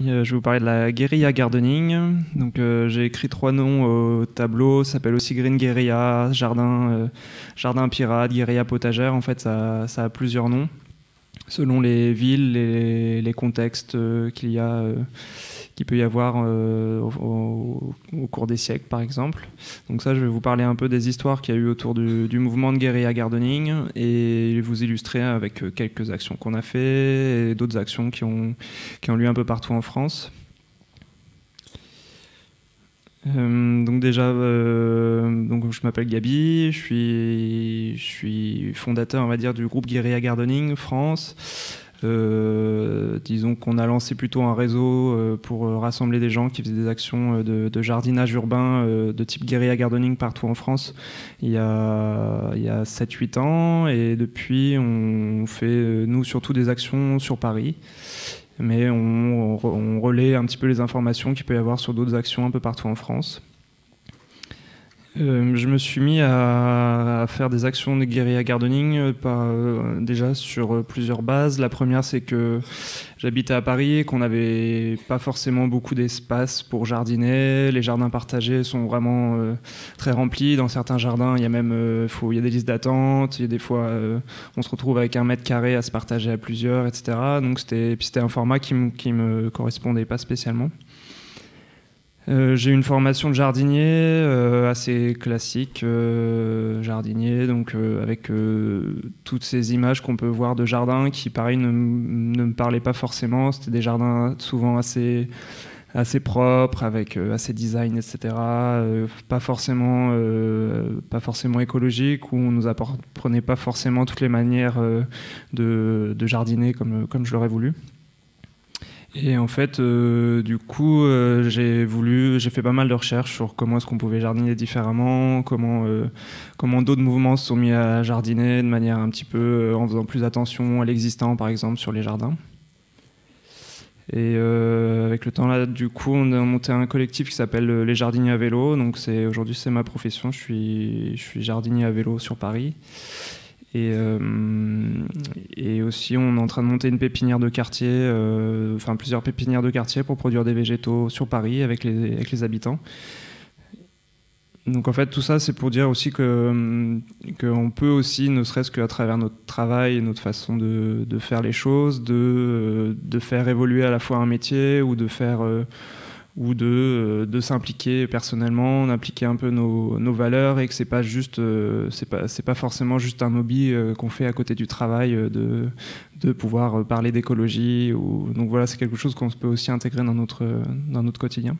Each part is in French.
Je vais vous parler de la guérilla gardening. Donc, j'ai écrit trois noms au tableau. Ça s'appelle aussi Green Guerilla, Jardin Pirate, Guérilla Potagère. En fait, ça a plusieurs noms selon les villes, les contextes qu'il peut y avoir au cours des siècles, par exemple. Donc ça, je vais vous parler un peu des histoires qu'il y a eu autour du mouvement de guérilla gardening et vous illustrer avec quelques actions qu'on a fait et d'autres actions qui ont lieu un peu partout en France. Donc déjà, donc je m'appelle Gabi, je suis fondateur, on va dire, du groupe Guérilla Gardening France. Disons qu'on a lancé plutôt un réseau pour rassembler des gens qui faisaient des actions de jardinage urbain de type guérilla gardening partout en France il y a 7-8 ans, et depuis on fait nous surtout des actions sur Paris, mais on relaie un petit peu les informations qu'il peut y avoir sur d'autres actions un peu partout en France. Je me suis mis à faire des actions de guérilla gardening déjà sur plusieurs bases. La première, c'est que j'habitais à Paris et qu'on n'avait pas forcément beaucoup d'espace pour jardiner. Les jardins partagés sont vraiment très remplis. Dans certains jardins, il y a même il y a des listes d'attente. Il y a des fois, on se retrouve avec 1 mètre carré à se partager à plusieurs, etc. Donc c'était un format qui me correspondait pas spécialement. J'ai une formation de jardinier assez classique, jardinier, donc avec toutes ces images qu'on peut voir de jardins qui, pareil, ne me parlaient pas forcément. C'était des jardins souvent assez propres, avec assez design, etc. Pas forcément écologique, où on nous apprenait pas forcément toutes les manières de jardiner comme je l'aurais voulu. Et en fait, du coup, j'ai fait pas mal de recherches sur comment est-ce qu'on pouvait jardiner différemment, comment d'autres mouvements se sont mis à jardiner de manière un petit peu, en faisant plus attention à l'existant, par exemple, sur les jardins. Et avec le temps, là, du coup, on a monté un collectif qui s'appelle Les Jardiniers à vélo. Donc aujourd'hui, c'est ma profession, je suis jardinier à vélo sur Paris. Et aussi, on est en train de monter une pépinière de quartier, plusieurs pépinières de quartier pour produire des végétaux sur Paris avec les habitants. Donc en fait, tout ça, c'est pour dire aussi qu'on peut aussi, ne serait-ce qu'à travers notre travail et notre façon de faire les choses, de faire évoluer à la fois un métier ou de faire... ou de s'impliquer personnellement, d'impliquer un peu nos valeurs, et que c'est pas forcément juste un hobby qu'on fait à côté du travail, de pouvoir parler d'écologie. Donc voilà, c'est quelque chose qu'on peut aussi intégrer dans notre quotidien.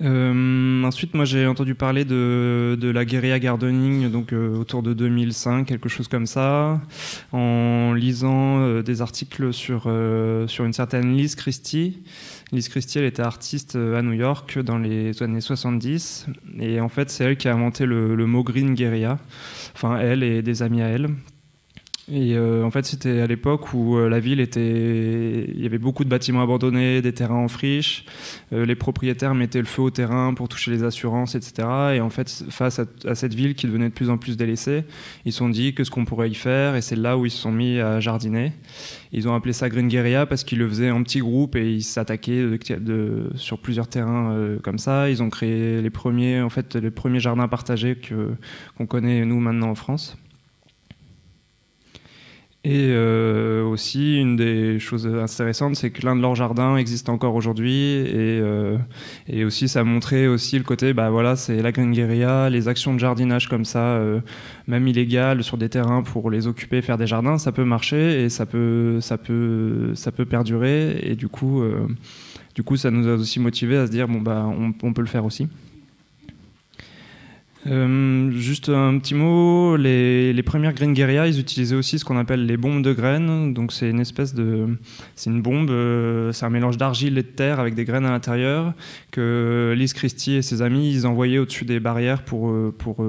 Ensuite, moi, j'ai entendu parler de la guérilla gardening, donc autour de 2005, quelque chose comme ça, en lisant des articles sur une certaine Liz Christy. Liz Christy, elle était artiste à New York dans les années 70, et en fait, c'est elle qui a inventé le mot Green Guerilla, enfin elle et des amis à elle. Et en fait, c'était à l'époque où il y avait beaucoup de bâtiments abandonnés, des terrains en friche. Les propriétaires mettaient le feu au terrain pour toucher les assurances, etc. Et en fait, face à cette ville qui devenait de plus en plus délaissée, ils se sont dit qu'est-ce qu'on pourrait y faire. Et c'est là où ils se sont mis à jardiner. Ils ont appelé ça Green Guerilla parce qu'ils le faisaient en petits groupes et ils s'attaquaient sur plusieurs terrains comme ça. Ils ont créé les premiers jardins partagés qu'on connaît, nous, maintenant en France. Et aussi, une des choses intéressantes, c'est que l'un de leurs jardins existe encore aujourd'hui, et aussi ça montrait aussi le côté, bah voilà, c'est la Green Guerilla, les actions de jardinage comme ça, même illégales sur des terrains pour les occuper, faire des jardins, ça peut marcher et ça peut perdurer, et du coup ça nous a aussi motivés à se dire bon bah on peut le faire aussi. Juste un petit mot, les premières Green Guerilla, ils utilisaient aussi ce qu'on appelle les bombes de graines. Donc c'est une espèce de... c'est une bombe, c'est un mélange d'argile et de terre avec des graines à l'intérieur que Liz Christy et ses amis, ils envoyaient au-dessus des barrières pour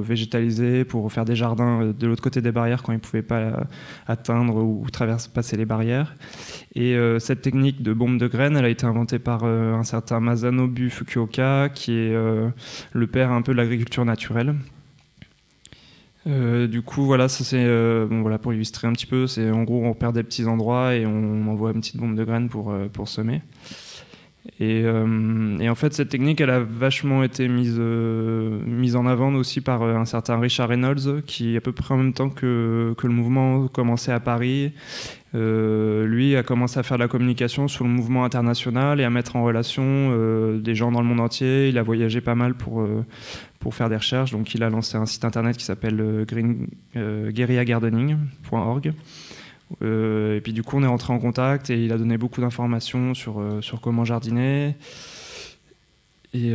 végétaliser, pour faire des jardins de l'autre côté des barrières quand ils ne pouvaient pas atteindre ou passer les barrières. Et cette technique de bombe de graines, elle a été inventée par un certain Masanobu Fukuoka, qui est le père un peu de l'agriculture naturelle. Du coup, voilà, ça c'est bon, voilà, pour illustrer un petit peu. C'est en gros, on repère des petits endroits et on envoie une petite bombe de graines pour semer. Et en fait, cette technique, elle a vachement été mise en avant aussi par un certain Richard Reynolds, qui à peu près en même temps que le mouvement commençait à Paris, lui a commencé à faire de la communication sur le mouvement international et à mettre en relation des gens dans le monde entier. Il a voyagé pas mal pour faire des recherches, donc il a lancé un site internet qui s'appelle Green Guerilla Gardening.org. Et puis du coup on est rentré en contact et il a donné beaucoup d'informations sur comment jardiner. Et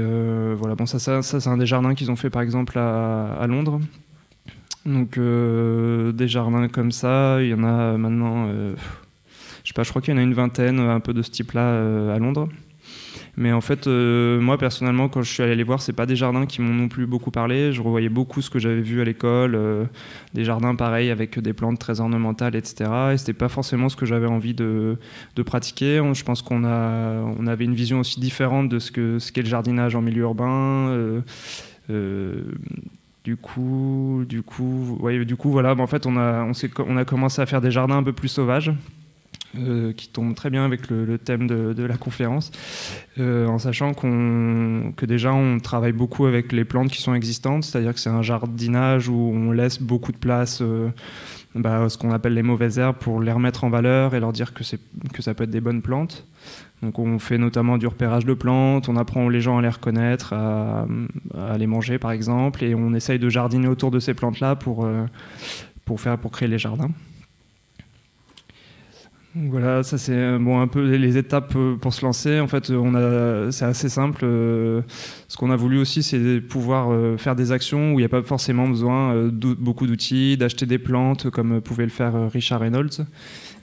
voilà, bon, ça c'est un des jardins qu'ils ont fait par exemple à Londres. Donc des jardins comme ça, il y en a maintenant, je sais pas, je crois qu'il y en a une vingtaine un peu de ce type là à Londres. Mais en fait, moi personnellement, quand je suis allé les voir, c'est pas des jardins qui m'ont non plus beaucoup parlé. Je revoyais beaucoup ce que j'avais vu à l'école, des jardins pareils avec des plantes très ornementales, etc. Et c'était pas forcément ce que j'avais envie de pratiquer. Je pense qu'on avait une vision aussi différente de ce qu'est le jardinage en milieu urbain. Du coup, voilà. Bah, en fait, on a commencé à faire des jardins un peu plus sauvages. Qui tombe très bien avec le thème de la conférence, en sachant que déjà on travaille beaucoup avec les plantes qui sont existantes, c'est-à-dire que c'est un jardinage où on laisse beaucoup de place ce qu'on appelle les mauvaises herbes pour les remettre en valeur et leur dire que ça peut être des bonnes plantes. Donc on fait notamment du repérage de plantes, on apprend les gens à les reconnaître, à les manger par exemple, et on essaye de jardiner autour de ces plantes-là pour créer les jardins. Voilà, ça c'est bon, un peu les étapes pour se lancer. En fait, c'est assez simple. Ce qu'on a voulu aussi, c'est pouvoir faire des actions où il n'y a pas forcément besoin de beaucoup d'outils, d'acheter des plantes comme pouvait le faire Richard Reynolds.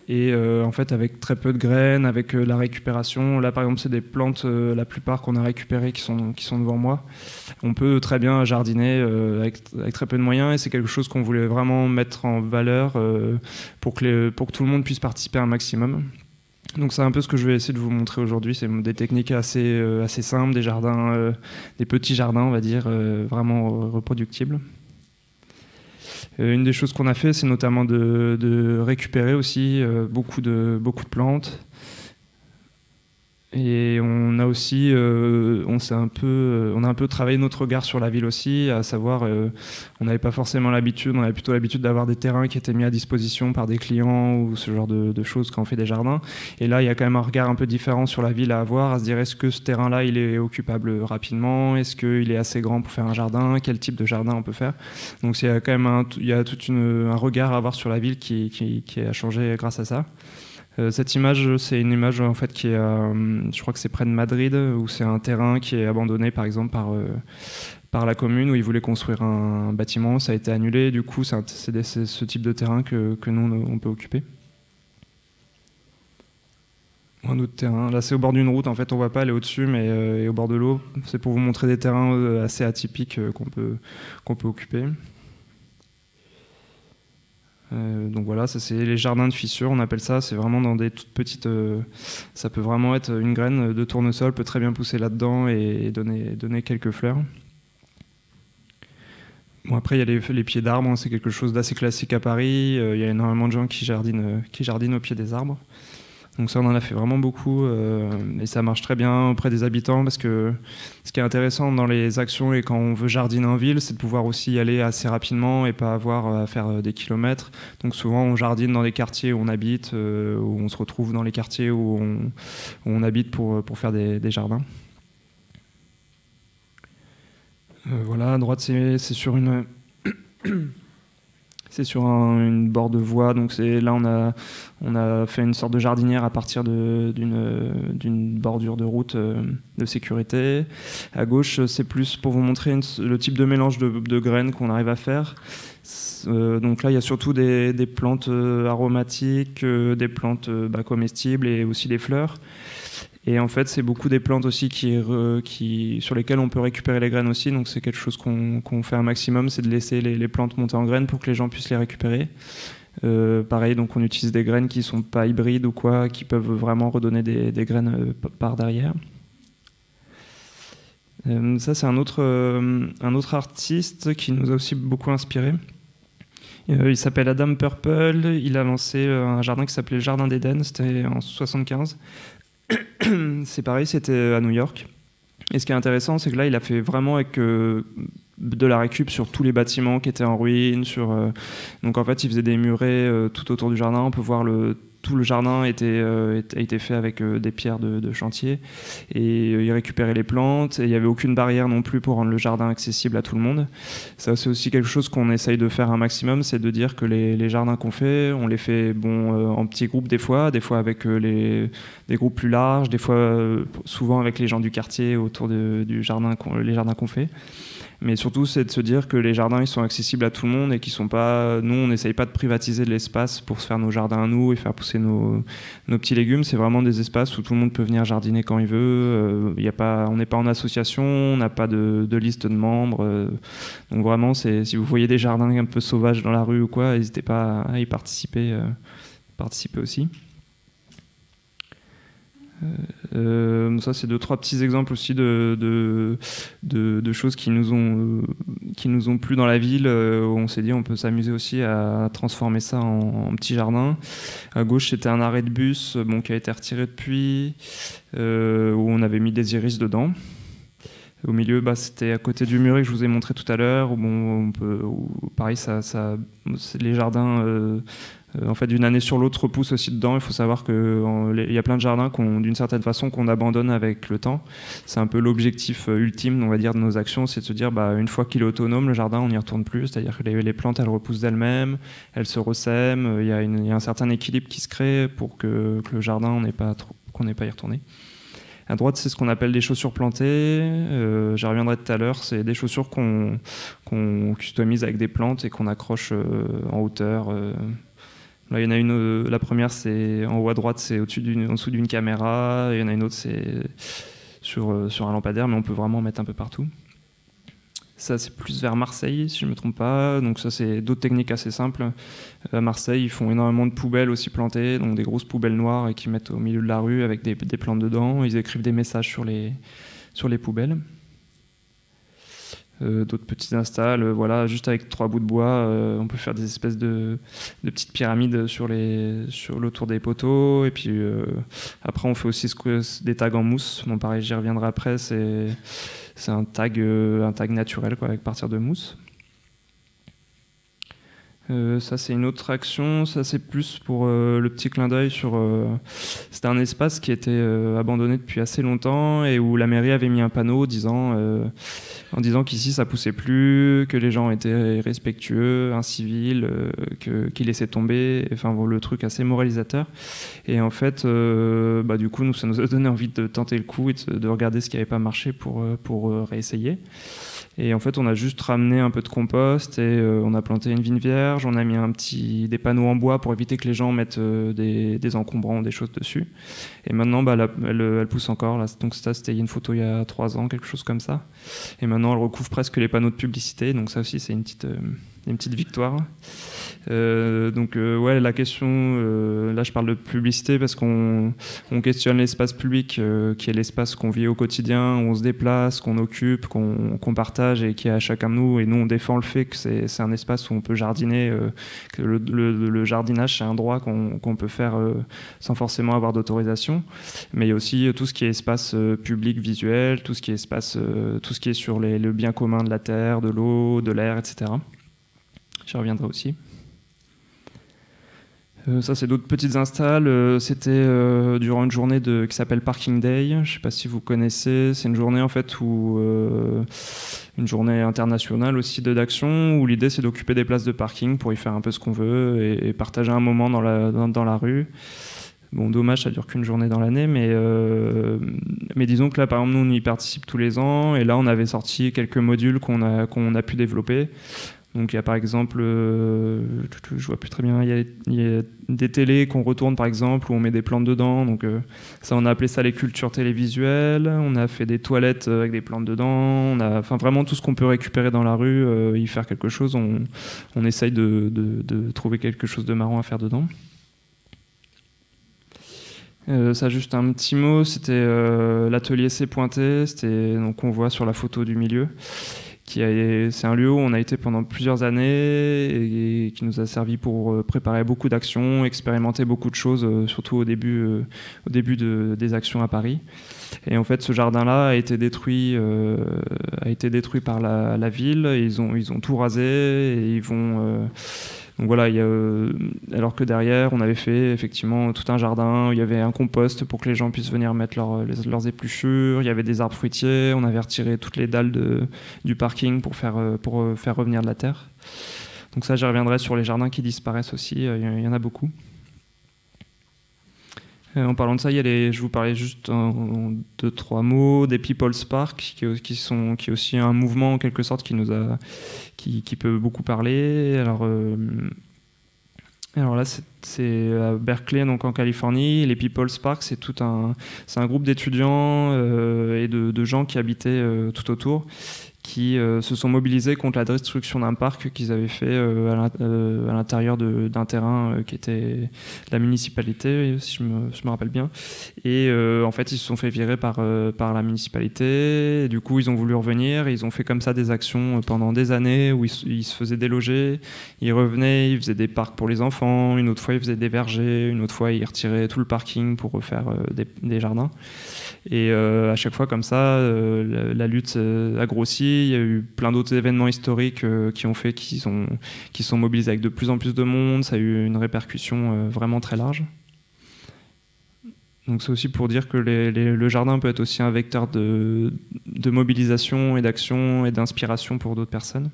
Et en fait, avec très peu de graines, avec la récupération, là par exemple, c'est des plantes, la plupart qu'on a récupérées qui sont devant moi. On peut très bien jardiner avec très peu de moyens, et c'est quelque chose qu'on voulait vraiment mettre en valeur pour que tout le monde puisse participer un maximum. Donc c'est un peu ce que je vais essayer de vous montrer aujourd'hui, c'est des techniques assez simples, des jardins, des petits jardins, on va dire, vraiment reproductibles. Une des choses qu'on a fait, c'est notamment de récupérer aussi beaucoup de plantes. Et on a aussi, on a un peu travaillé notre regard sur la ville aussi, à savoir, on n'avait pas forcément l'habitude, on avait plutôt l'habitude d'avoir des terrains qui étaient mis à disposition par des clients ou ce genre de choses quand on fait des jardins. Et là, il y a quand même un regard un peu différent sur la ville à avoir, à se dire est-ce que ce terrain-là, il est occupable rapidement, est-ce qu'il est assez grand pour faire un jardin, quel type de jardin on peut faire. Donc il y a quand même un regard à avoir sur la ville qui a changé grâce à ça. Cette image, c'est une image en fait qui est, je crois que c'est près de Madrid, où c'est un terrain qui est abandonné par exemple par la commune où ils voulaient construire un bâtiment, ça a été annulé, du coup c'est ce type de terrain que nous on peut occuper. Un autre terrain, là c'est au bord d'une route, en fait on ne voit pas, elle est au-dessus, mais et au bord de l'eau, c'est pour vous montrer des terrains assez atypiques qu'on peut occuper. Donc voilà, ça c'est les jardins de fissures, on appelle ça, c'est vraiment dans des toutes petites... ça peut vraiment être une graine de tournesol, peut très bien pousser là-dedans et donner quelques fleurs. Bon, après il y a les pieds d'arbres, hein, c'est quelque chose d'assez classique à Paris, il y a énormément de gens qui jardinent au pied des arbres. Donc ça, on en a fait vraiment beaucoup et ça marche très bien auprès des habitants, parce que ce qui est intéressant dans les actions et quand on veut jardiner en ville, c'est de pouvoir aussi y aller assez rapidement et pas avoir à faire des kilomètres. Donc souvent, on jardine dans les quartiers où on habite, où on se retrouve dans les quartiers où on habite pour faire des jardins. Voilà, à droite, c'est sur une... C'est sur une bord de voie, donc là on a fait une sorte de jardinière à partir d'une bordure de route de sécurité. À gauche, c'est plus pour vous montrer le type de mélange de graines qu'on arrive à faire. Donc là, il y a surtout des plantes aromatiques, des plantes comestibles et aussi des fleurs. Et en fait, c'est beaucoup des plantes aussi sur lesquelles on peut récupérer les graines aussi. Donc c'est quelque chose qu'on fait un maximum, c'est de laisser les plantes monter en graines pour que les gens puissent les récupérer. Pareil, donc on utilise des graines qui ne sont pas hybrides ou quoi, qui peuvent vraiment redonner des graines par derrière. Ça, c'est un autre artiste qui nous a aussi beaucoup inspiré. Il s'appelle Adam Purple, il a lancé un jardin qui s'appelait Jardin d'Éden, c'était en 75. C'est pareil, c'était à New York. Et ce qui est intéressant, c'est que là, il a fait vraiment avec de la récup sur tous les bâtiments qui étaient en ruine. Donc en fait, il faisait des murets tout autour du jardin. On peut voir tout le jardin a été fait avec des pierres de chantier. Et il récupérait les plantes. Et il n'y avait aucune barrière non plus pour rendre le jardin accessible à tout le monde. Ça, c'est aussi quelque chose qu'on essaye de faire un maximum, c'est de dire que les jardins qu'on fait, on les fait en petits groupes des fois avec des groupes plus larges, des fois souvent avec les gens du quartier autour les jardins qu'on fait. Mais surtout, c'est de se dire que les jardins, ils sont accessibles à tout le monde et qu'ils sont pas... Nous, on n'essaye pas de privatiser de l'espace pour se faire nos jardins à nous et faire pousser nos petits légumes. C'est vraiment des espaces où tout le monde peut venir jardiner quand il veut. On n'est pas en association, on n'a pas de liste de membres. Donc vraiment, si vous voyez des jardins un peu sauvages dans la rue ou quoi, n'hésitez pas à y participer aussi. Ça, c'est 2-3 petits exemples aussi de choses qui nous ont plu dans la ville. On s'est dit on peut s'amuser aussi à transformer ça en petit jardin. À gauche, c'était un arrêt de bus qui a été retiré depuis, où on avait mis des iris dedans. Au milieu, c'était à côté du muret que je vous ai montré tout à l'heure. Pareil, les jardins... en fait, d'une année sur l'autre, repousse aussi dedans. Il faut savoir qu'il y a plein de jardins d'une certaine façon qu'on abandonne avec le temps. C'est un peu l'objectif ultime, on va dire, de nos actions, c'est de se dire une fois qu'il est autonome, le jardin, on n'y retourne plus. C'est-à-dire que les plantes, elles repoussent d'elles-mêmes, elles se ressèment. Il y a un certain équilibre qui se crée pour que le jardin, qu'on n'ait pas à y retourner. À droite, c'est ce qu'on appelle des chaussures plantées. J'y reviendrai tout à l'heure. C'est des chaussures qu'on customise avec des plantes et qu'on accroche en hauteur. Là, il y en a une, la première, c'est en haut à droite, c'est en dessous d'une caméra. Il y en a une autre, c'est sur un lampadaire, mais on peut vraiment en mettre un peu partout. Ça, c'est plus vers Marseille, si je ne me trompe pas. Donc ça, c'est d'autres techniques assez simples. À Marseille, ils font énormément de poubelles aussi plantées, donc des grosses poubelles noires et qu'ils mettent au milieu de la rue avec des plantes dedans. Ils écrivent des messages sur les poubelles. D'autres petites installes, voilà, juste avec 3 bouts de bois, on peut faire des espèces de petites pyramides sur l'autour des poteaux. Et puis après, on fait aussi des tags en mousse. Bon, pareil, j'y reviendrai après. C'est un tag naturel, quoi, avec partir de mousse. Ça, c'est une autre action. Ça, c'est plus pour le petit clin d'œil sur... C'était un espace qui était abandonné depuis assez longtemps et où la mairie avait mis un panneau en disant qu'ici, ça poussait plus, que les gens étaient irrespectueux, incivils, qu'ils laissaient tomber. Enfin, le truc assez moralisateur. Et en fait, du coup, ça nous a donné envie de tenter le coup et de regarder ce qui n'avait pas marché pour réessayer. Et en fait, on a juste ramené un peu de compost et on a planté une vigne vierge, on a mis des panneaux en bois pour éviter que les gens mettent des encombrants, des choses dessus. Et maintenant, elle pousse encore. Là. Donc ça, c'était une photo il y a 3 ans, quelque chose comme ça. Et maintenant, elle recouvre presque les panneaux de publicité. Donc ça aussi, c'est une petite victoire. Ouais, la question... là, je parle de publicité parce qu'on questionne l'espace public qui est l'espace qu'on vit au quotidien, où on se déplace, qu'on occupe, qu'on partage et qui est à chacun de nous. Et nous, on défend le fait que c'est un espace où on peut jardiner, que le jardinage, c'est un droit qu'on peut faire sans forcément avoir d'autorisation. Mais il y a aussi tout ce qui est espace public visuel, tout ce qui est espace, tout ce qui est sur le bien commun de la terre, de l'eau, de l'air, etc. J'y reviendrai aussi. Ça, c'est d'autres petites installs. C'était durant une journée qui s'appelle Parking Day. Je ne sais pas si vous connaissez. C'est une journée, en fait, une journée internationale aussi d'action, où l'idée, c'est d'occuper des places de parking pour y faire un peu ce qu'on veut et partager un moment dans la rue. Bon, dommage, ça dure qu'une journée dans l'année, mais disons que là, par exemple, nous, on y participe tous les ans. Et là, on avait sorti quelques modules qu'on a pu développer. Donc il y a par exemple, je vois plus très bien, il y a des télés qu'on retourne par exemple, où on met des plantes dedans. Donc ça, on a appelé ça les cultures télévisuelles. On a fait des toilettes avec des plantes dedans. Enfin vraiment tout ce qu'on peut récupérer dans la rue, y faire quelque chose. On essaye de trouver quelque chose de marrant à faire dedans. Ça, juste un petit mot, c'était l'atelier s'est pointé. C'était donc on voit sur la photo du milieu. C'est un lieu où on a été pendant plusieurs années et qui nous a servi pour préparer beaucoup d'actions, expérimenter beaucoup de choses, surtout au début des actions à Paris. Et en fait, ce jardin-là a été détruit par la ville. Ils ont tout rasé et ils vont... Donc voilà, alors que derrière, on avait fait effectivement tout un jardin, il y avait un compost pour que les gens puissent venir mettre leurs épluchures, il y avait des arbres fruitiers, on avait retiré toutes les dalles du parking pour faire revenir de la terre. Donc ça, j'y reviendrai sur les jardins qui disparaissent aussi, il y en a beaucoup. En parlant de ça, je vous parlais juste en deux, trois mots des People's Park, qui est aussi un mouvement en quelque sorte qui peut beaucoup parler. Alors là, c'est à Berkeley, donc en Californie. Les People's Park, c'est un groupe d'étudiants et de gens qui habitaient tout autour, qui se sont mobilisés contre la destruction d'un parc qu'ils avaient fait à l'intérieur d'un terrain qui était la municipalité, si je me rappelle bien. Et en fait, ils se sont fait virer par la municipalité. Et du coup, ils ont voulu revenir. Ils ont fait comme ça des actions pendant des années où ils se faisaient déloger. Ils revenaient, ils faisaient des parcs pour les enfants. Une autre fois, ils faisaient des vergers. Une autre fois, ils retiraient tout le parking pour refaire des jardins. Et à chaque fois, comme ça, la lutte a grossi. Il y a eu plein d'autres événements historiques qui ont fait qu'ils sont mobilisés avec de plus en plus de monde. Ça a eu une répercussion vraiment très large. Donc c'est aussi pour dire que le jardin peut être aussi un vecteur de mobilisation et d'action et d'inspiration pour d'autres personnes.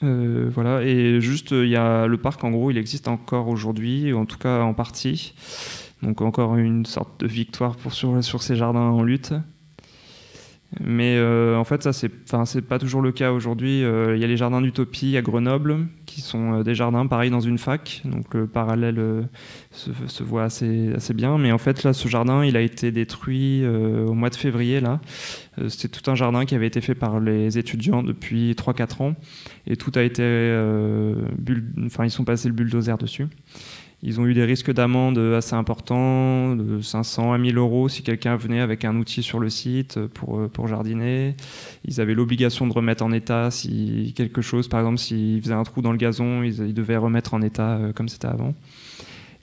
Voilà, et juste, il y a le parc, en gros, il existe encore aujourd'hui, en tout cas en partie. Donc encore une sorte de victoire sur ces jardins en lutte. Mais en fait, ça, c'est pas toujours le cas aujourd'hui. Il y a les jardins d'Utopie à Grenoble, qui sont des jardins, pareil, dans une fac. Donc le parallèle se voit assez bien. Mais en fait, là, ce jardin, il a été détruit au mois de février, là. C'était tout un jardin qui avait été fait par les étudiants depuis 3-4 ans. Et tout a été... ils sont passés le bulldozer dessus. Ils ont eu des risques d'amende assez importants, de 500 à 1 000 € si quelqu'un venait avec un outil sur le site pour jardiner. Ils avaient l'obligation de remettre en état si quelque chose, par exemple, s'ils faisaient un trou dans le gazon, ils devaient remettre en état comme c'était avant.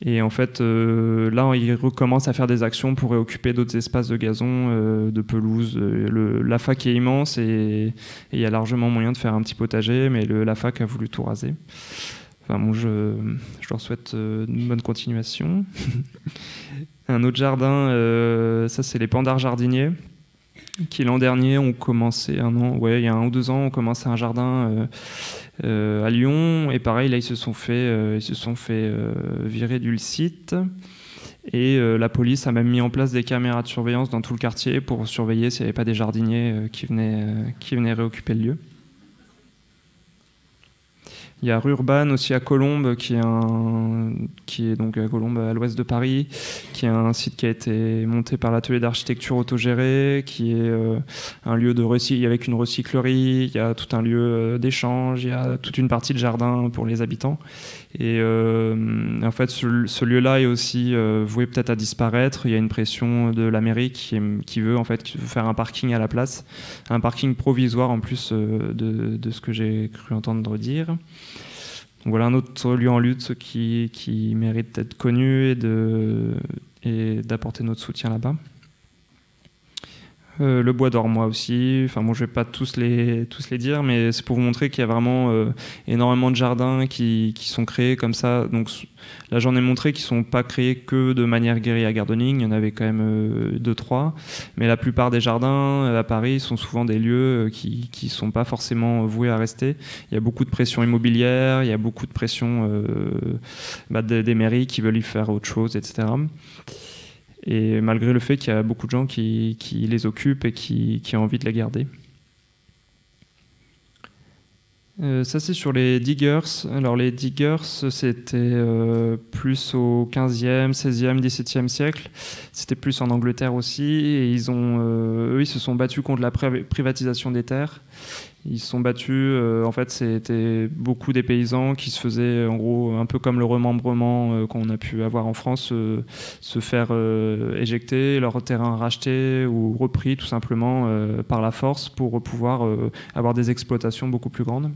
Et en fait, là, ils recommencent à faire des actions pour réoccuper d'autres espaces de gazon, de pelouse. La fac est immense et il y a largement moyen de faire un petit potager, mais la fac a voulu tout raser. Enfin bon, je leur souhaite une bonne continuation. Un autre jardin, ça c'est les Pandards Jardiniers, qui l'an dernier ont commencé il y a 1 ou 2 ans, ont commencé un jardin à Lyon. Et pareil, là ils se sont fait virer du site. Et la police a même mis en place des caméras de surveillance dans tout le quartier pour surveiller s'il n'y avait pas des jardiniers qui venaient réoccuper le lieu. Il y a Rurban aussi à Colombes, qui est donc à Colombes, à l'ouest de Paris, qui est un site qui a été monté par l'atelier d'architecture autogéré, qui est un lieu de recyclage avec une recyclerie, il y a tout un lieu d'échange, il y a toute une partie de jardin pour les habitants. Et en fait, ce lieu-là est aussi voué peut-être à disparaître. Il y a une pression de la mairie qui veut faire un parking à la place, un parking provisoire en plus de ce que j'ai cru entendre dire. Donc voilà un autre lieu en lutte qui mérite d'être connu et d'apporter notre soutien là-bas. Le bois d'Ormois aussi, enfin bon, je ne vais pas tous les dire, mais c'est pour vous montrer qu'il y a vraiment énormément de jardins qui sont créés comme ça. Donc là j'en ai montré qui ne sont pas créés que de manière guérilla gardening, il y en avait quand même 2-3, mais la plupart des jardins à Paris sont souvent des lieux qui ne sont pas forcément voués à rester. Il y a beaucoup de pression immobilière, il y a beaucoup de pression des mairies qui veulent y faire autre chose, etc. Et malgré le fait qu'il y a beaucoup de gens qui les occupent et qui ont envie de les garder. Ça c'est sur les diggers. Alors les diggers, c'était plus au 15e, 16e, 17e siècle. C'était plus en Angleterre aussi. Et eux, ils se sont battus contre la privatisation des terres. Ils se sont battus, en fait c'était beaucoup des paysans qui se faisaient en gros un peu comme le remembrement qu'on a pu avoir en France, se faire éjecter, leur terrain racheté ou repris tout simplement par la force pour pouvoir avoir des exploitations beaucoup plus grandes.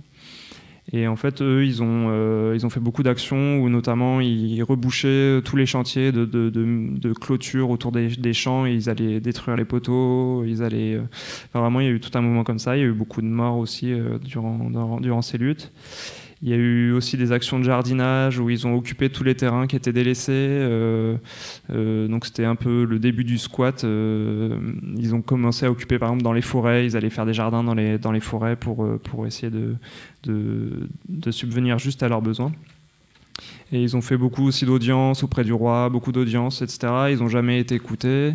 Et en fait, eux, ils ont fait beaucoup d'actions où notamment ils rebouchaient tous les chantiers de clôture autour des champs, et ils allaient détruire les poteaux, ils allaient... Enfin, vraiment, il y a eu tout un mouvement comme ça. Il y a eu beaucoup de morts aussi durant ces luttes. Il y a eu aussi des actions de jardinage où ils ont occupé tous les terrains qui étaient délaissés. Donc c'était un peu le début du squat. Ils ont commencé à occuper, par exemple, dans les forêts. Ils allaient faire des jardins dans les forêts pour essayer de subvenir juste à leurs besoins. Et ils ont fait beaucoup aussi d'audiences auprès du roi, beaucoup d'audiences, etc. Ils n'ont jamais été écoutés.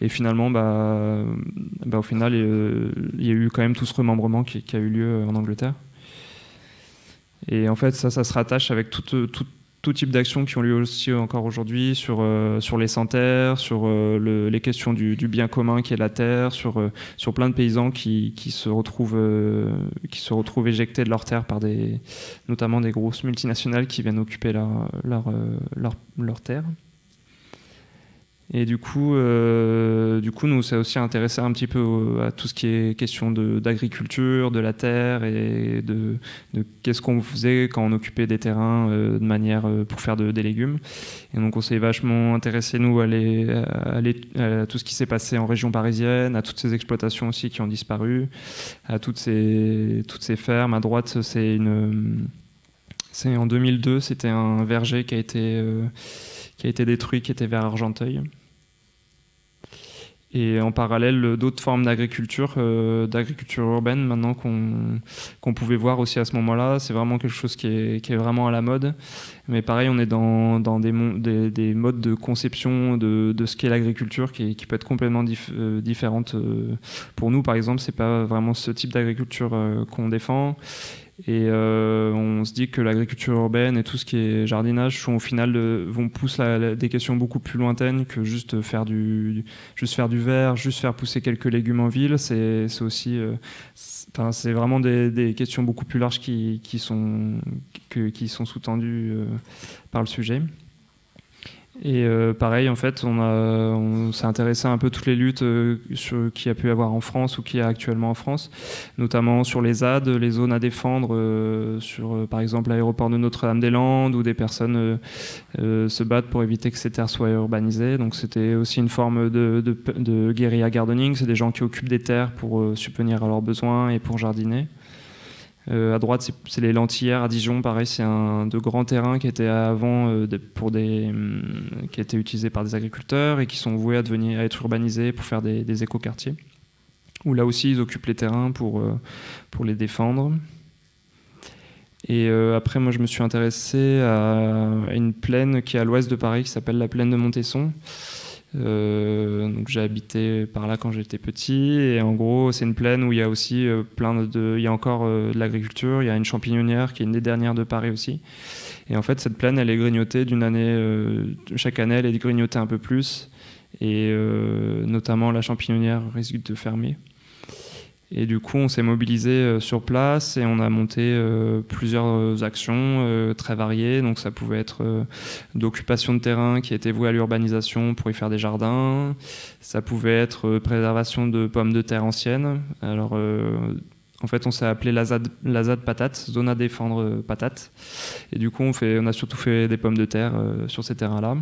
Et finalement, au final, il y a eu quand même tout ce remembrement qui a eu lieu en Angleterre. Et en fait, ça se rattache avec tout type d'actions qui ont lieu aussi encore aujourd'hui sur les sans-terre, sur les questions du bien commun qui est la terre, sur plein de paysans qui se retrouvent éjectés de leur terre par notamment des grosses multinationales qui viennent occuper leur terre. Et du coup, nous, ça aussi intéressé un petit peu à tout ce qui est question d'agriculture, de la terre et de qu'est-ce qu'on faisait quand on occupait des terrains de manière pour faire des légumes. Et donc, on s'est vachement intéressé, nous, à tout ce qui s'est passé en région parisienne, à toutes ces exploitations aussi qui ont disparu, à toutes ces fermes. À droite, c'est en 2002, c'était un verger qui a été détruit, qui était vers Argenteuil. Et en parallèle, d'autres formes d'agriculture urbaine, maintenant qu'on pouvait voir aussi à ce moment-là. C'est vraiment quelque chose qui est vraiment à la mode. Mais pareil, on est dans des modes de conception de ce qu'est l'agriculture qui peut être complètement différente. Pour nous, par exemple, c'est pas vraiment ce type d'agriculture qu'on défend. Et on se dit que l'agriculture urbaine et tout ce qui est jardinage sont au final poussent des questions beaucoup plus lointaines que juste faire du verre, juste faire pousser quelques légumes en ville. C'est aussi c'est vraiment des questions beaucoup plus larges qui sont sous-tendues par le sujet. Et pareil, en fait, on s'est intéressé un peu à toutes les luttes qu'il y a pu avoir en France ou qu'il y a actuellement en France, notamment sur les ZAD, les zones à défendre, sur par exemple l'aéroport de Notre-Dame-des-Landes, où des personnes se battent pour éviter que ces terres soient urbanisées. Donc c'était aussi une forme de guérilla gardening, c'est des gens qui occupent des terres pour subvenir à leurs besoins et pour jardiner. À droite, c'est les Lentillères à Dijon. Pareil, c'est un de grands terrains qui étaient avant qui étaient utilisés par des agriculteurs et qui sont voués à être urbanisés pour faire des écoquartiers. Où là aussi, ils occupent les terrains pour les défendre. Et après, moi, je me suis intéressé à une plaine qui est à l'ouest de Paris, qui s'appelle la Plaine de Montesson. Donc j'ai habité par là quand j'étais petit, et en gros c'est une plaine où il y a aussi il y a encore de l'agriculture. Il y a une champignonnière qui est une des dernières de Paris aussi, et en fait cette plaine elle est grignotée d'une année, chaque année elle est grignotée un peu plus, et notamment la champignonnière risque de fermer. Et du coup, on s'est mobilisé sur place et on a monté plusieurs actions très variées. Donc ça pouvait être d'occupation de terrain qui était vouée à l'urbanisation pour y faire des jardins. Ça pouvait être préservation de pommes de terre anciennes. Alors en fait, on s'est appelé la ZAD Patate, zone à défendre patate. Et du coup, on a surtout fait des pommes de terre sur ces terrains-là.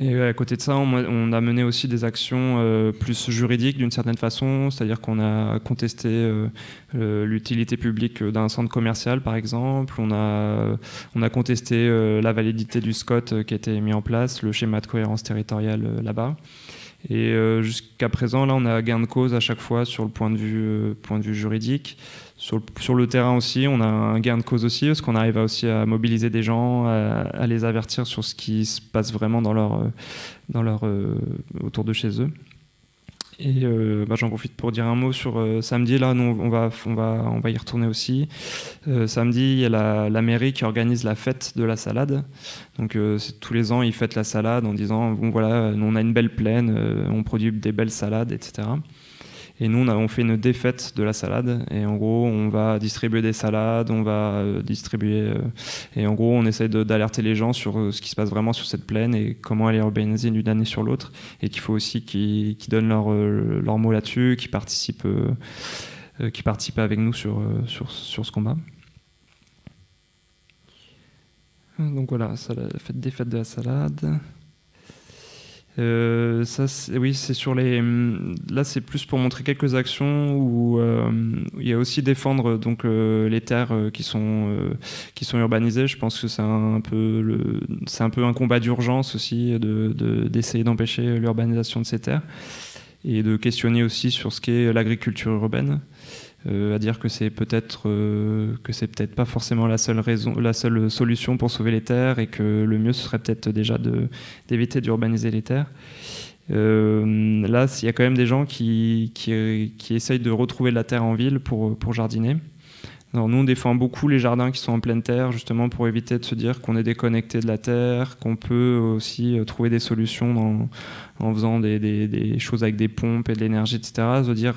Et à côté de ça, on a mené aussi des actions plus juridiques d'une certaine façon, c'est-à-dire qu'on a contesté l'utilité publique d'un centre commercial, par exemple. On a contesté la validité du SCOT qui a été mis en place, le schéma de cohérence territoriale là-bas. Et jusqu'à présent, là, on a gain de cause à chaque fois sur le point de vue juridique. Sur le terrain aussi, on a un gain de cause aussi, parce qu'on arrive aussi à mobiliser des gens, à les avertir sur ce qui se passe vraiment dans leur autour de chez eux. Et j'en profite pour dire un mot sur samedi. Là, nous, on va y retourner aussi. Samedi, il y a la mairie qui organise la fête de la salade. Donc tous les ans, ils fêtent la salade en disant bon voilà, nous, on a une belle plaine, on produit des belles salades, etc. Et nous, on a fait une défaite de la salade. Et en gros, on va distribuer des salades, on va distribuer... et en gros, on essaye d'alerter les gens sur ce qui se passe vraiment sur cette plaine et comment elle est urbanisée d'une année sur l'autre. Et qu'il faut aussi qu'ils donnent leur mot là-dessus, qu'ils participent avec nous sur ce combat. Donc voilà, des fêtes de la salade... oui, c'est sur les. Là, c'est plus pour montrer quelques actions où il y a aussi défendre donc les terres qui sont urbanisées. Je pense que c'est un peu un combat d'urgence aussi d'essayer d'empêcher l'urbanisation de ces terres et de questionner aussi sur ce qu'est l'agriculture urbaine. À dire que c'est peut-être pas forcément la seule solution pour sauver les terres et que le mieux ce serait peut-être déjà d'éviter d'urbaniser les terres. Là, il y a quand même des gens qui essayent de retrouver de la terre en ville pour jardiner. Alors nous, on défend beaucoup les jardins qui sont en pleine terre, justement pour éviter de se dire qu'on est déconnecté de la terre, qu'on peut aussi trouver des solutions en faisant des choses avec des pompes et de l'énergie, etc. Se dire,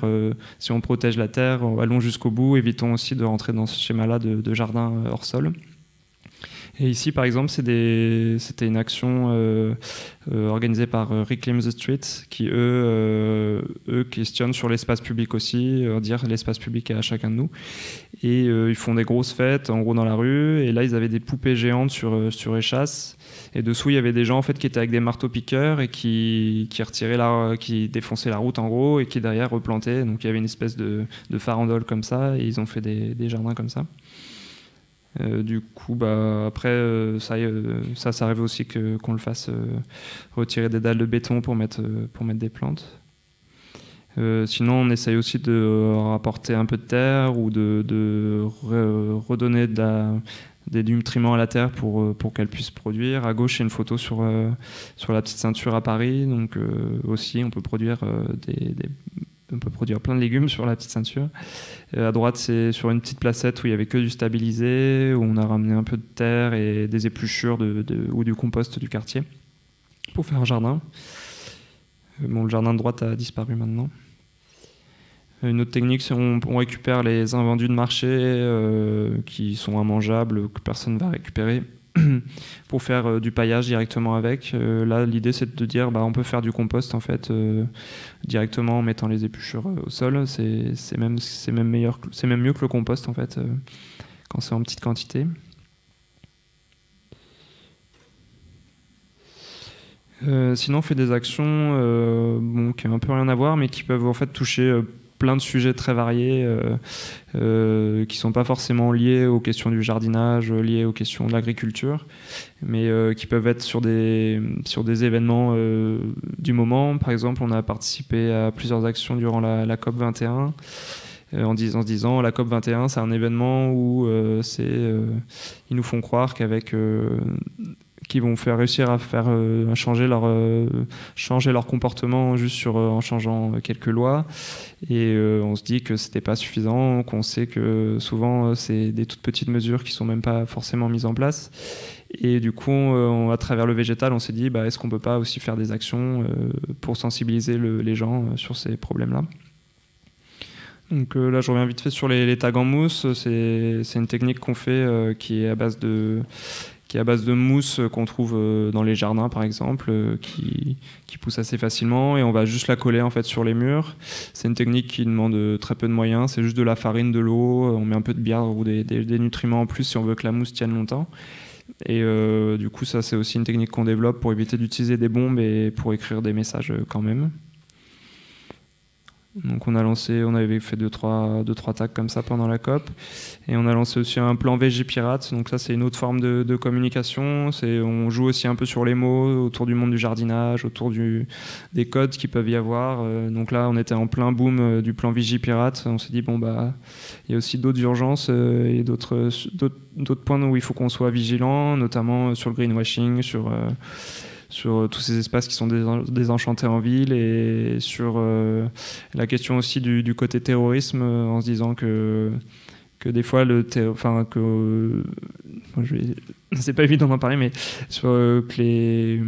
si on protège la terre, allons jusqu'au bout, évitons aussi de rentrer dans ce schéma-là de jardin hors sol. Et ici, par exemple, c'était une action organisée par Reclaim the Street, qui, eux questionnent sur l'espace public aussi, dire l'espace public est à chacun de nous. Et ils font des grosses fêtes, en gros, dans la rue. Et là, ils avaient des poupées géantes sur échasses. Et dessous, il y avait des gens, en fait, qui étaient avec des marteaux-piqueurs et qui défonçaient la route, en gros, et qui, derrière, replantaient. Donc, il y avait une espèce de farandole comme ça. Et ils ont fait des jardins comme ça. Du coup, après, ça arrive aussi qu'on le fasse retirer des dalles de béton pour mettre des plantes. Sinon, on essaye aussi de rapporter un peu de terre ou redonner des nutriments à la terre pour qu'elle puisse produire. À gauche, il y a une photo sur la petite ceinture à Paris. Donc aussi, on peut produire on peut produire plein de légumes sur la petite ceinture. À droite, c'est sur une petite placette où il n'y avait que du stabilisé, où on a ramené un peu de terre et des épluchures ou du compost du quartier pour faire un jardin. Bon, le jardin de droite a disparu maintenant. Une autre technique, c'est on récupère les invendus de marché qui sont immangeables, que personne ne va récupérer, pour faire du paillage directement avec. Là, l'idée, c'est de dire on peut faire du compost en fait directement en mettant les épluchures au sol. C'est même mieux que le compost en fait quand c'est en petite quantité. Sinon, on fait des actions qui n'ont un peu rien à voir, mais qui peuvent en fait toucher plein de sujets très variés qui ne sont pas forcément liés aux questions du jardinage, liés aux questions de l'agriculture, mais qui peuvent être sur des événements du moment. Par exemple, on a participé à plusieurs actions durant la COP21 en se disant la COP21, c'est un événement où ils nous font croire qu'avec... qui vont réussir à faire changer leur comportement juste en changeant quelques lois. Et on se dit que c'était pas suffisant, qu'on sait que souvent c'est des toutes petites mesures qui sont même pas forcément mises en place. Et du coup, à travers le végétal, on s'est dit est-ce qu'on peut pas aussi faire des actions pour sensibiliser les gens sur ces problèmes-là. Donc là, je reviens vite fait sur les tags en mousse. C'est une technique qu'on fait qui est à base de... mousse qu'on trouve dans les jardins par exemple, qui pousse assez facilement, et on va juste la coller en fait sur les murs. C'est une technique qui demande très peu de moyens, c'est juste de la farine, de l'eau, on met un peu de bière ou des nutriments en plus si on veut que la mousse tienne longtemps. Et du coup, ça c'est aussi une technique qu'on développe pour éviter d'utiliser des bombes et pour écrire des messages quand même. Donc on avait fait deux, trois tags comme ça pendant la COP, et on a lancé aussi un plan VG pirate. Donc ça, c'est une autre forme de communication. On joue aussi un peu sur les mots autour du monde du jardinage, autour des codes qui peuvent y avoir. Donc là, on était en plein boom du plan VG pirate. On s'est dit il y a aussi d'autres urgences et d'autres points où il faut qu'on soit vigilant, notamment sur le greenwashing, sur tous ces espaces qui sont désenchantés en ville, et sur la question aussi du côté terrorisme, en se disant que des fois c'est pas évident d'en parler, mais sur, que les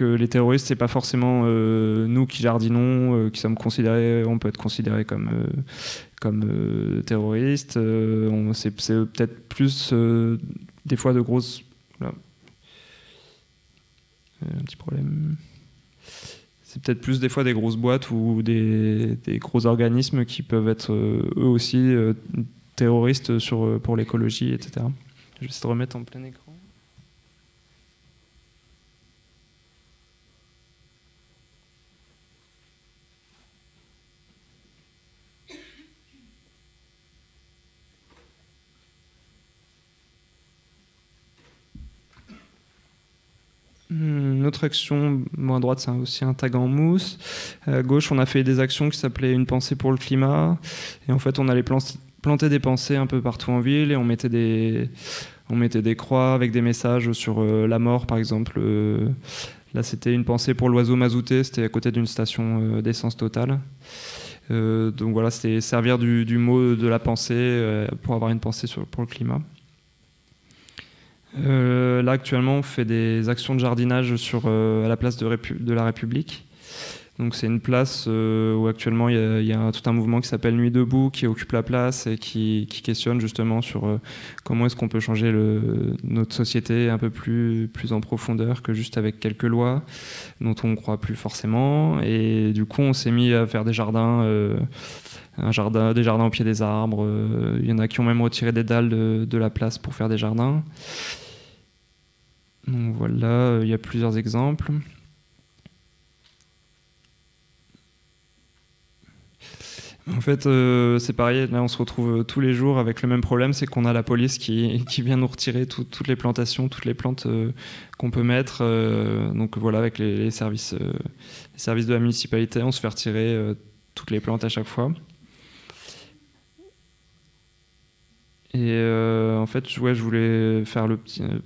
que les terroristes, c'est pas forcément nous qui jardinons, qui sommes considérés, on peut être considéré comme, comme terroristes. C'est peut-être plus des fois de grosses... Voilà. Un petit problème... C'est peut-être plus des fois des grosses boîtes ou des gros organismes qui peuvent être eux aussi terroristes pour l'écologie, etc. Je vais essayer de remettre en plein écran. Notre action, bon, à droite c'est aussi un tag en mousse, à gauche on a fait des actions qui s'appelaient une pensée pour le climat, et en fait on allait planter des pensées un peu partout en ville, et on mettait des croix avec des messages sur la mort par exemple. Là c'était une pensée pour l'oiseau mazouté, c'était à côté d'une station d'essence totale. Donc voilà, c'était servir du mot de la pensée pour avoir une pensée pour le climat. Là actuellement on fait des actions de jardinage à la place de la République. Donc c'est une place où actuellement il y a tout un mouvement qui s'appelle Nuit Debout, qui occupe la place et qui questionne justement sur comment est-ce qu'on peut changer notre société un peu plus en profondeur que juste avec quelques lois dont on ne croit plus forcément. Et du coup on s'est mis à faire des jardins, des jardins au pied des arbres. Il y en a qui ont même retiré des dalles de la place pour faire des jardins. Donc voilà, il y a plusieurs exemples. En fait, c'est pareil, là on se retrouve tous les jours avec le même problème, c'est qu'on a la police qui vient nous retirer toutes les plantations, toutes les plantes qu'on peut mettre. Donc voilà, avec les services de la municipalité, on se fait retirer toutes les plantes à chaque fois. Et en fait, ouais, je voulais faire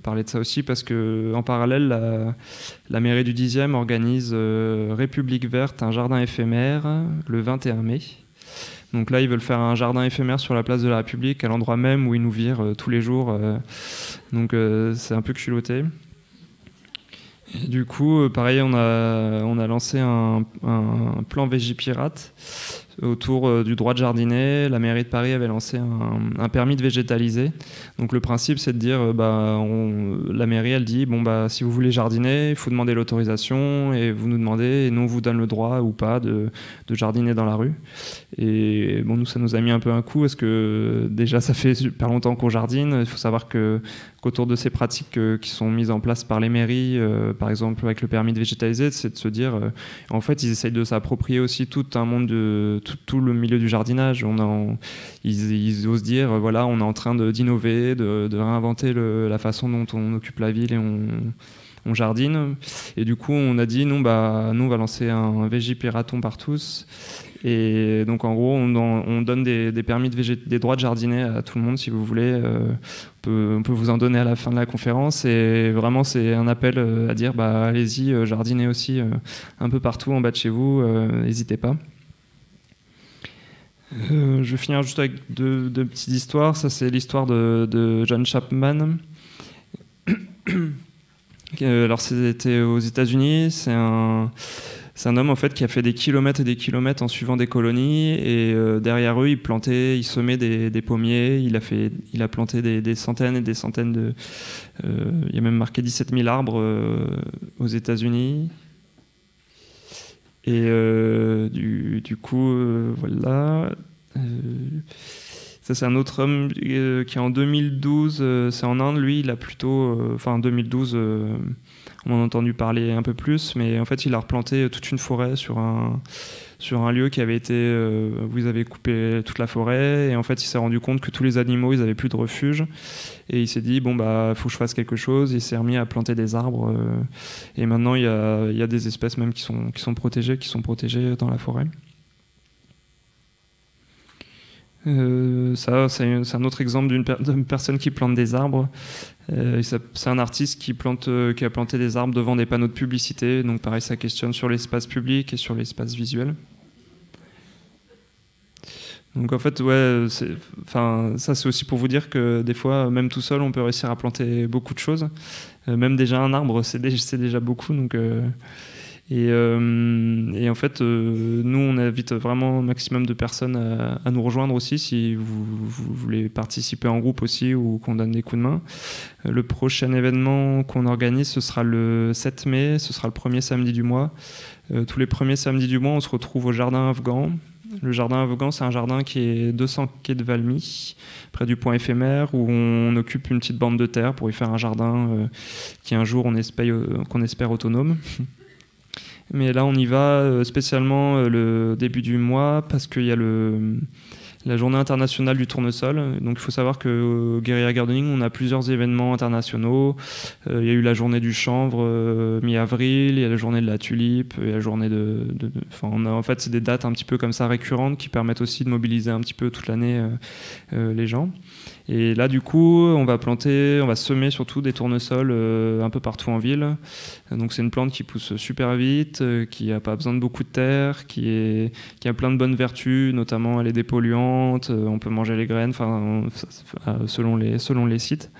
parler de ça aussi parce que en parallèle, la mairie du 10e organise République Verte, un jardin éphémère, le 21 mai. Donc là, ils veulent faire un jardin éphémère sur la place de la République, à l'endroit même où ils nous virent tous les jours. Donc c'est un peu culotté. Et du coup, pareil, on a lancé un plan végipirate autour du droit de jardiner. La mairie de Paris avait lancé un permis de végétaliser. Donc le principe, c'est de dire, la mairie, elle dit, bon, bah, si vous voulez jardiner, il faut demander l'autorisation et vous nous demandez, et nous, on vous donne le droit ou pas de jardiner dans la rue. Et bon, nous, ça nous a mis un peu un coup, parce que déjà, ça fait super longtemps qu'on jardine. Il faut savoir qu'autour de ces pratiques qui sont mises en place par les mairies, par exemple avec le permis de végétaliser, c'est de se dire, en fait, ils essayent de s'approprier aussi tout un monde tout le milieu du jardinage. Ils osent dire, voilà, on est en train d'innover, de réinventer la façon dont on occupe la ville et on jardine. Et du coup, on a dit, non, bah, nous, on va lancer un végipiraton par tous. Et donc, en gros, on donne des droits de jardiner à tout le monde, si vous voulez. On peut vous en donner à la fin de la conférence. Et vraiment, c'est un appel à dire, bah, allez-y, jardinez aussi un peu partout en bas de chez vous. N'hésitez pas. Je vais finir juste avec deux petites histoires. Ça, c'est l'histoire de John Chapman. Alors, c'était aux États-Unis. C'est un homme en fait qui a fait des kilomètres et des kilomètres en suivant des colonies. Et derrière eux, il semait des pommiers. Il a planté des centaines et des centaines de. Il y a même marqué 17 000 arbres aux États-Unis. Et du coup, voilà. Ça, c'est un autre homme qui, en 2012, c'est en Inde, lui, il a plutôt... Enfin, en 2012, on en a entendu parler un peu plus, mais en fait, il a replanté toute une forêt sur un lieu qui avait été... où ils avaient coupé toute la forêt, et en fait, il s'est rendu compte que tous les animaux, ils n'avaient plus de refuge, et il s'est dit, bon, bah, faut que je fasse quelque chose. Il s'est remis à planter des arbres, et maintenant, il y a des espèces même qui sont protégées dans la forêt. Ça, c'est un autre exemple d'une personne qui plante des arbres. C'est un artiste qui a planté des arbres devant des panneaux de publicité. Donc pareil, ça questionne sur l'espace public et sur l'espace visuel. Donc en fait, ouais, ça c'est aussi pour vous dire que des fois, même tout seul, on peut réussir à planter beaucoup de choses. Même déjà un arbre, c'est déjà beaucoup. Donc, et en fait, nous, on invite vraiment un maximum de personnes à nous rejoindre aussi, si vous voulez participer en groupe aussi ou qu'on donne des coups de main. Le prochain événement qu'on organise, ce sera le 7 mai, ce sera le premier samedi du mois. Tous les premiers samedis du mois, on se retrouve au Jardin Afghan. Le Jardin Afghan, c'est un jardin qui est 200 quai de Valmy, près du point éphémère, où on occupe une petite bande de terre pour y faire un jardin qui, un jour, qu'on espère autonome. Mais là, on y va spécialement le début du mois parce qu'il y a la journée internationale du tournesol. Donc il faut savoir que Guérilla Gardening, on a plusieurs événements internationaux. Il y a eu la journée du chanvre mi-avril, il y a la journée de la tulipe, il y a la journée en fait, c'est des dates un petit peu comme ça récurrentes qui permettent aussi de mobiliser un petit peu toute l'année les gens. Et là, du coup, on va semer surtout des tournesols un peu partout en ville. Donc c'est une plante qui pousse super vite, qui n'a pas besoin de beaucoup de terre, qui a plein de bonnes vertus, notamment elle est dépolluante, on peut manger les graines, selon les sites.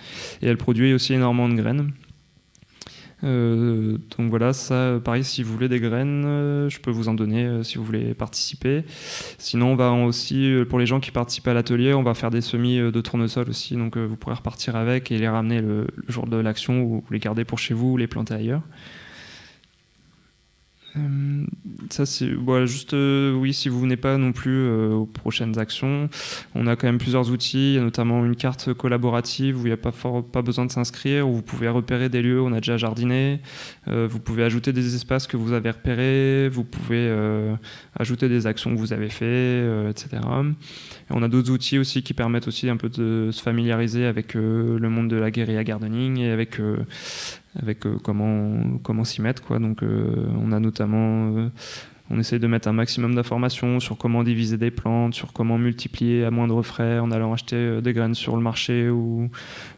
Et elle produit aussi énormément de graines. Donc voilà, ça, pareil, si vous voulez des graines, je peux vous en donner si vous voulez participer. Sinon, on va aussi, pour les gens qui participent à l'atelier, on va faire des semis de tournesol aussi, donc vous pourrez repartir avec et les ramener le jour de l'action, ou les garder pour chez vous, ou les planter ailleurs. Ça c'est bon, juste oui, si vous venez pas non plus aux prochaines actions, on a quand même plusieurs outils. Il y a notamment une carte collaborative où il n'y a pas besoin de s'inscrire, où vous pouvez repérer des lieux où on a déjà jardiné, vous pouvez ajouter des espaces que vous avez repérés, vous pouvez ajouter des actions que vous avez fait, etc. Et on a d'autres outils aussi qui permettent aussi un peu de se familiariser avec le monde de la guérilla gardening et avec comment s'y mettre, quoi. Donc on a notamment on essaye de mettre un maximum d'informations sur comment diviser des plantes, sur comment multiplier à moindre frais en allant acheter des graines sur le marché ou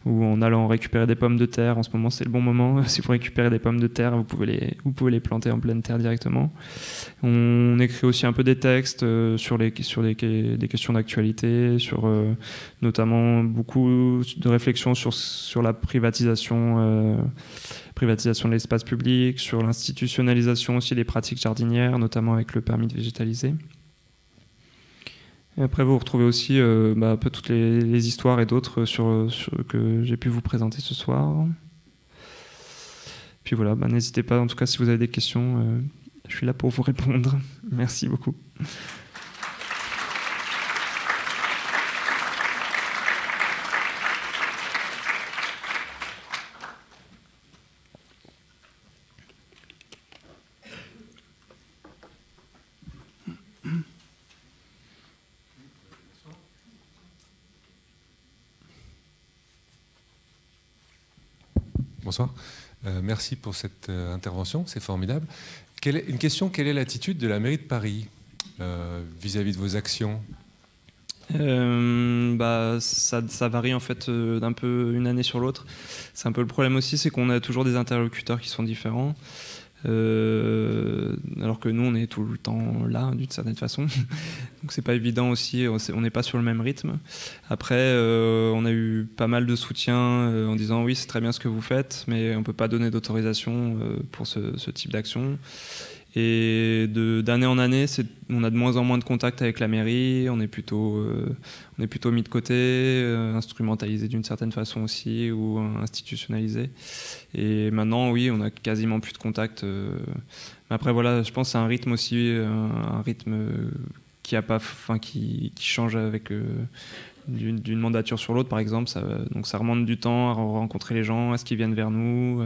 en allant récupérer des pommes de terre. En ce moment, c'est le bon moment. Si vous récupérez des pommes de terre, vous pouvez les planter en pleine terre directement. On écrit aussi un peu des textes sur des questions d'actualité, sur notamment beaucoup de réflexions sur la privatisation de l'espace public, sur l'institutionnalisation aussi des pratiques jardinières, notamment avec le permis de végétaliser. Et après, vous retrouvez aussi un peu toutes les histoires et d'autres que j'ai pu vous présenter ce soir. Puis voilà, n'hésitez pas, en tout cas, si vous avez des questions, je suis là pour vous répondre. Merci beaucoup. Bonsoir. Merci pour cette intervention, c'est formidable. Quelle est l'attitude de la mairie de Paris vis-à-vis de vos actions ? Ça varie en fait d'un peu une année sur l'autre. C'est un peu le problème aussi, c'est qu'on a toujours des interlocuteurs qui sont différents. Alors que nous, on est tout le temps là, d'une certaine façon. Donc c'est pas évident aussi, on n'est pas sur le même rythme. Après, on a eu pas mal de soutien en disant oui, c'est très bien ce que vous faites, mais on peut pas donner d'autorisation pour ce type d'action. Et d'année en année, on a de moins en moins de contacts avec la mairie, on est plutôt mis de côté, instrumentalisé d'une certaine façon aussi, ou institutionnalisé. Et maintenant, oui, on a quasiment plus de contacts. Mais après, voilà, je pense que c'est un rythme aussi, un rythme qui change avec... d'une mandature sur l'autre, par exemple, donc ça remonte du temps à rencontrer les gens, à ce qu'ils viennent vers nous.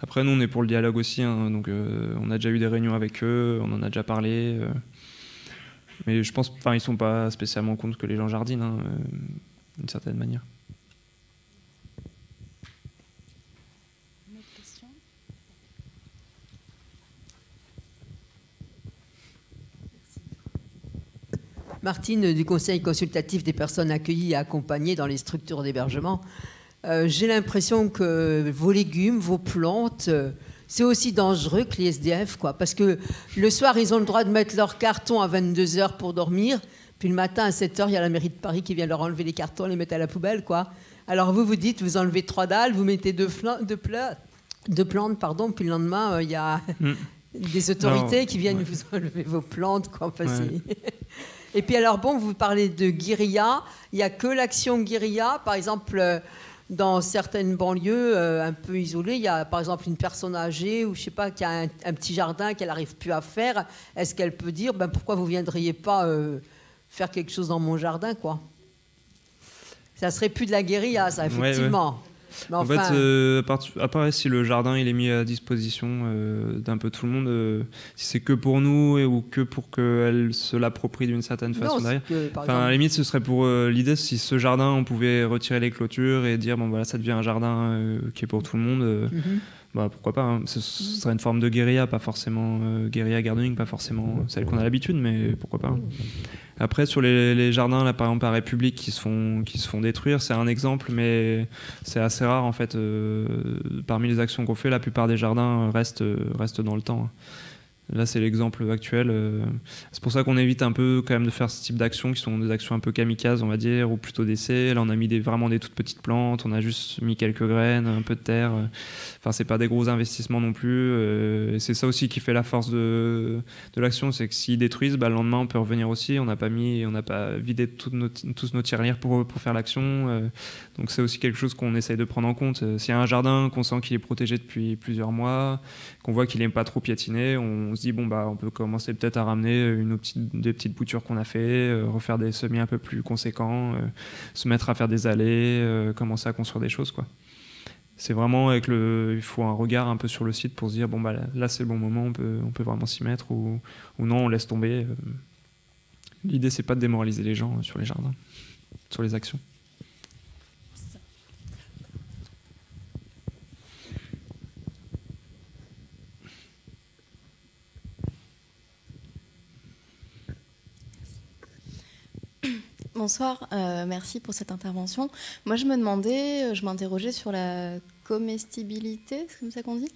Après, nous, on est pour le dialogue aussi, hein, donc on a déjà eu des réunions avec eux, on en a déjà parlé. Mais je pense, ils ne sont pas spécialement contre que les gens jardinent, hein, d'une certaine manière. Une autre question ? Martine, du Conseil consultatif des personnes accueillies et accompagnées dans les structures d'hébergement. J'ai l'impression que vos légumes, vos plantes, c'est aussi dangereux que les SDF, quoi. Parce que le soir, ils ont le droit de mettre leur carton à 22 h pour dormir. Puis le matin, à 7h, il y a la mairie de Paris qui vient leur enlever les cartons, les mettre à la poubelle, quoi. Alors vous, vous dites, vous enlevez 3 dalles, vous mettez 2 plantes, pardon, puis le lendemain, il y a des autorités qui viennent vous enlever vos plantes, quoi. Enfin, Et puis alors, bon, vous parlez de guérilla. Il n'y a que l'action guérilla. Par exemple, dans certaines banlieues un peu isolées, il y a par exemple une personne âgée ou je sais pas, qui a un petit jardin qu'elle n'arrive plus à faire. Est-ce qu'elle peut dire, ben, pourquoi vous ne viendriez pas faire quelque chose dans mon jardin, quoi? Ça ne serait plus de la guérilla, ça, effectivement. Mais en fait, à part si le jardin il est mis à disposition d'un peu tout le monde, si c'est que pour nous ou que pour qu'elle se l'approprie d'une certaine façon derrière. À la limite, ce serait pour l'idée, si ce jardin, on pouvait retirer les clôtures et dire, bon voilà, ça devient un jardin qui est pour tout le monde, bah, pourquoi pas, hein. Ce serait une forme de guérilla, pas forcément guérilla gardening, pas forcément celle qu'on a l'habitude, mais pourquoi pas. Hein. Après, sur les jardins, là, par exemple, à République, qui se font détruire, c'est un exemple, mais c'est assez rare, en fait. Parmi les actions qu'on fait, la plupart des jardins restent dans le temps. Là, c'est l'exemple actuel. C'est pour ça qu'on évite un peu, quand même, de faire ce type d'actions, qui sont des actions un peu kamikazes, on va dire, ou plutôt d'essai. Là, on a mis vraiment des toutes petites plantes, on a juste mis quelques graines, un peu de terre. Enfin, c'est pas des gros investissements non plus. Et c'est ça aussi qui fait la force de l'action, c'est que s'ils détruisent, bah, le lendemain, on peut revenir aussi. On n'a pas vidé tous nos tirelires pour faire l'action. Donc, c'est aussi quelque chose qu'on essaye de prendre en compte. S'il y a un jardin qu'on sent qu'il est protégé depuis plusieurs mois, qu'on voit qu'il n'est pas trop piétiné, on se dit, bon, bah, on peut commencer peut-être à ramener des petites boutures qu'on a fait, refaire des semis un peu plus conséquents, se mettre à faire des allées, commencer à construire des choses, quoi. C'est vraiment avec il faut un regard un peu sur le site pour se dire, bon, bah, là c'est le bon moment, on peut vraiment s'y mettre, ou non, on laisse tomber. L'idée, c'est pas de démoraliser les gens sur les jardins, sur les actions. Bonsoir, merci pour cette intervention. Moi, je m'interrogeais sur la comestibilité, c'est comme ça qu'on dit,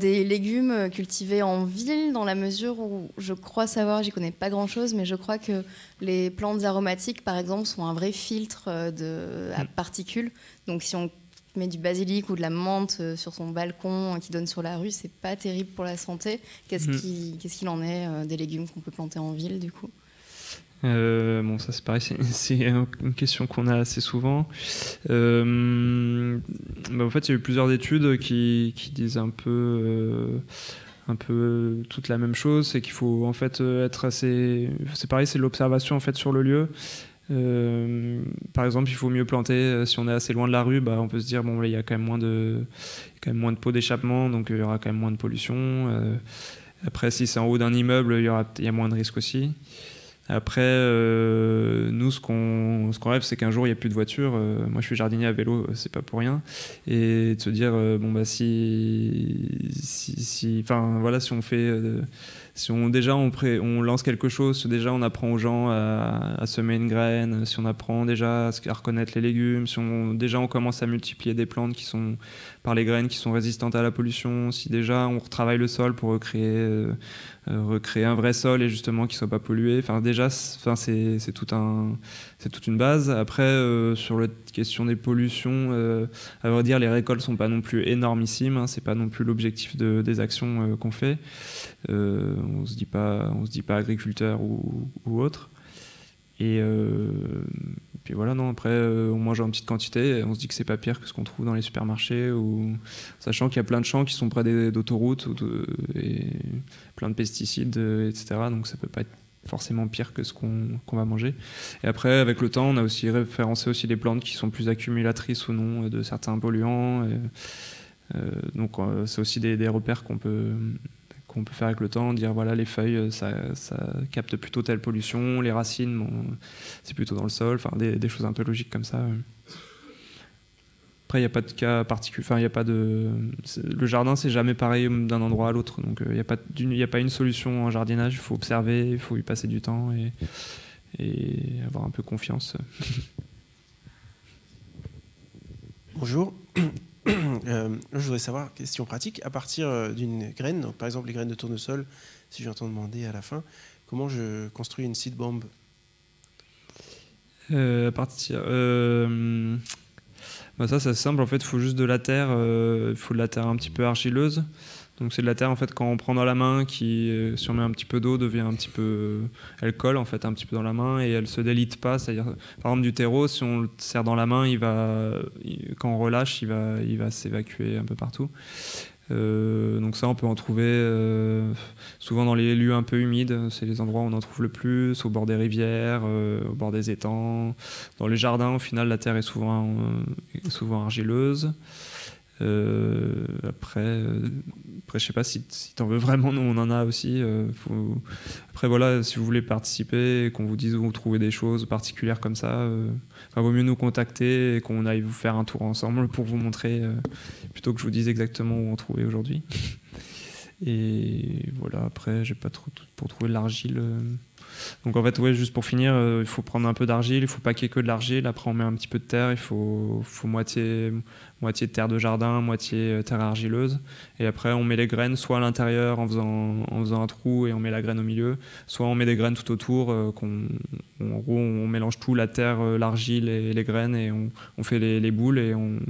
des légumes cultivés en ville, dans la mesure où je crois savoir, j'y connais pas grand-chose, mais je crois que les plantes aromatiques, par exemple, sont un vrai filtre à particules. Donc, si on met du basilic ou de la menthe sur son balcon qui donne sur la rue, c'est pas terrible pour la santé. Qu'est-ce qu'il en est des légumes qu'on peut planter en ville, du coup ? Bon, ça c'est pareil, c'est une question qu'on a assez souvent. En fait, il y a eu plusieurs études qui disent un peu toute la même chose, c'est qu'il faut en fait être assez... C'est pareil, c'est de l'observation en fait sur le lieu. Par exemple, il faut mieux planter si on est assez loin de la rue. Bah, on peut se dire, bon, là, il y a quand même moins de pots d'échappement, donc il y aura quand même moins de pollution. Après, si c'est en haut d'un immeuble, il y a moins de risques aussi. Après, nous, ce qu'on rêve, c'est qu'un jour, il n'y ait plus de voiture. Moi, je suis jardinier à vélo, c'est pas pour rien. Et de se dire, bon, bah, si on fait... Si on lance quelque chose, si déjà on apprend aux gens à semer une graine, si on apprend déjà à reconnaître les légumes, si déjà on commence à multiplier des plantes qui sont par les graines qui sont résistantes à la pollution, si déjà on retravaille le sol pour recréer un vrai sol et justement qu'il soit pas pollué, enfin déjà c'est toute une base. Après sur la question des pollutions, à vrai dire les récoltes sont pas non plus énormissimes, hein, c'est pas non plus l'objectif des actions qu'on fait. On se dit pas agriculteur ou autre. Et puis voilà, non, après, on mange en petite quantité, et on se dit que c'est pas pire que ce qu'on trouve dans les supermarchés, sachant qu'il y a plein de champs qui sont près d'autoroutes, et plein de pesticides, etc. Donc ça peut pas être forcément pire que ce qu'on va manger. Et après, avec le temps, on a aussi référencé aussi les plantes qui sont plus accumulatrices ou non de certains polluants. Donc c'est aussi des repères qu'on peut faire avec le temps, dire voilà les feuilles ça capte plutôt telle pollution, les racines c'est plutôt dans le sol, enfin des choses un peu logiques comme ça. Après il n'y a pas de cas particulier, enfin il n'y a pas de... Le jardin c'est jamais pareil d'un endroit à l'autre, donc il n'y a pas une solution en jardinage, il faut observer, il faut y passer du temps et avoir un peu confiance. Bonjour. Je voudrais savoir, question pratique, à partir d'une graine, donc par exemple les graines de tournesol, si j'entends demander à la fin, comment je construis une seed bomb? à partir... Bah ça c'est simple en fait, il faut juste de la terre, faut de la terre un petit peu argileuse. Donc c'est de la terre en fait quand on prend dans la main qui, si on met un petit peu d'eau, devient un petit peu, elle colle en fait un petit peu dans la main et elle se délite pas. C'est-à-dire par exemple du terreau, si on le serre dans la main, il va, quand on relâche, il va s'évacuer un peu partout. Donc ça on peut en trouver souvent dans les lieux un peu humides, c'est les endroits où on en trouve le plus, au bord des rivières, au bord des étangs, dans les jardins au final la terre est souvent argileuse. Après je sais pas si t'en veux vraiment, nous on en a aussi. Après voilà, si vous voulez participer et qu'on vous dise où vous trouvez des choses particulières comme ça, vaut mieux nous contacter et qu'on aille vous faire un tour ensemble pour vous montrer, plutôt que je vous dise exactement où en trouver aujourd'hui. Et voilà, après j'ai pas trop pour trouver de l'argile. Donc en fait ouais, juste pour finir, il faut prendre un peu d'argile, il faut pas qu'il y ait que de l'argile, après on met un petit peu de terre, il faut moitié de terre de jardin, moitié terre argileuse, et après on met les graines soit à l'intérieur en faisant un trou et on met la graine au milieu, soit on met des graines tout autour, en gros on mélange tout, la terre, l'argile et les graines, et on fait les boules et on...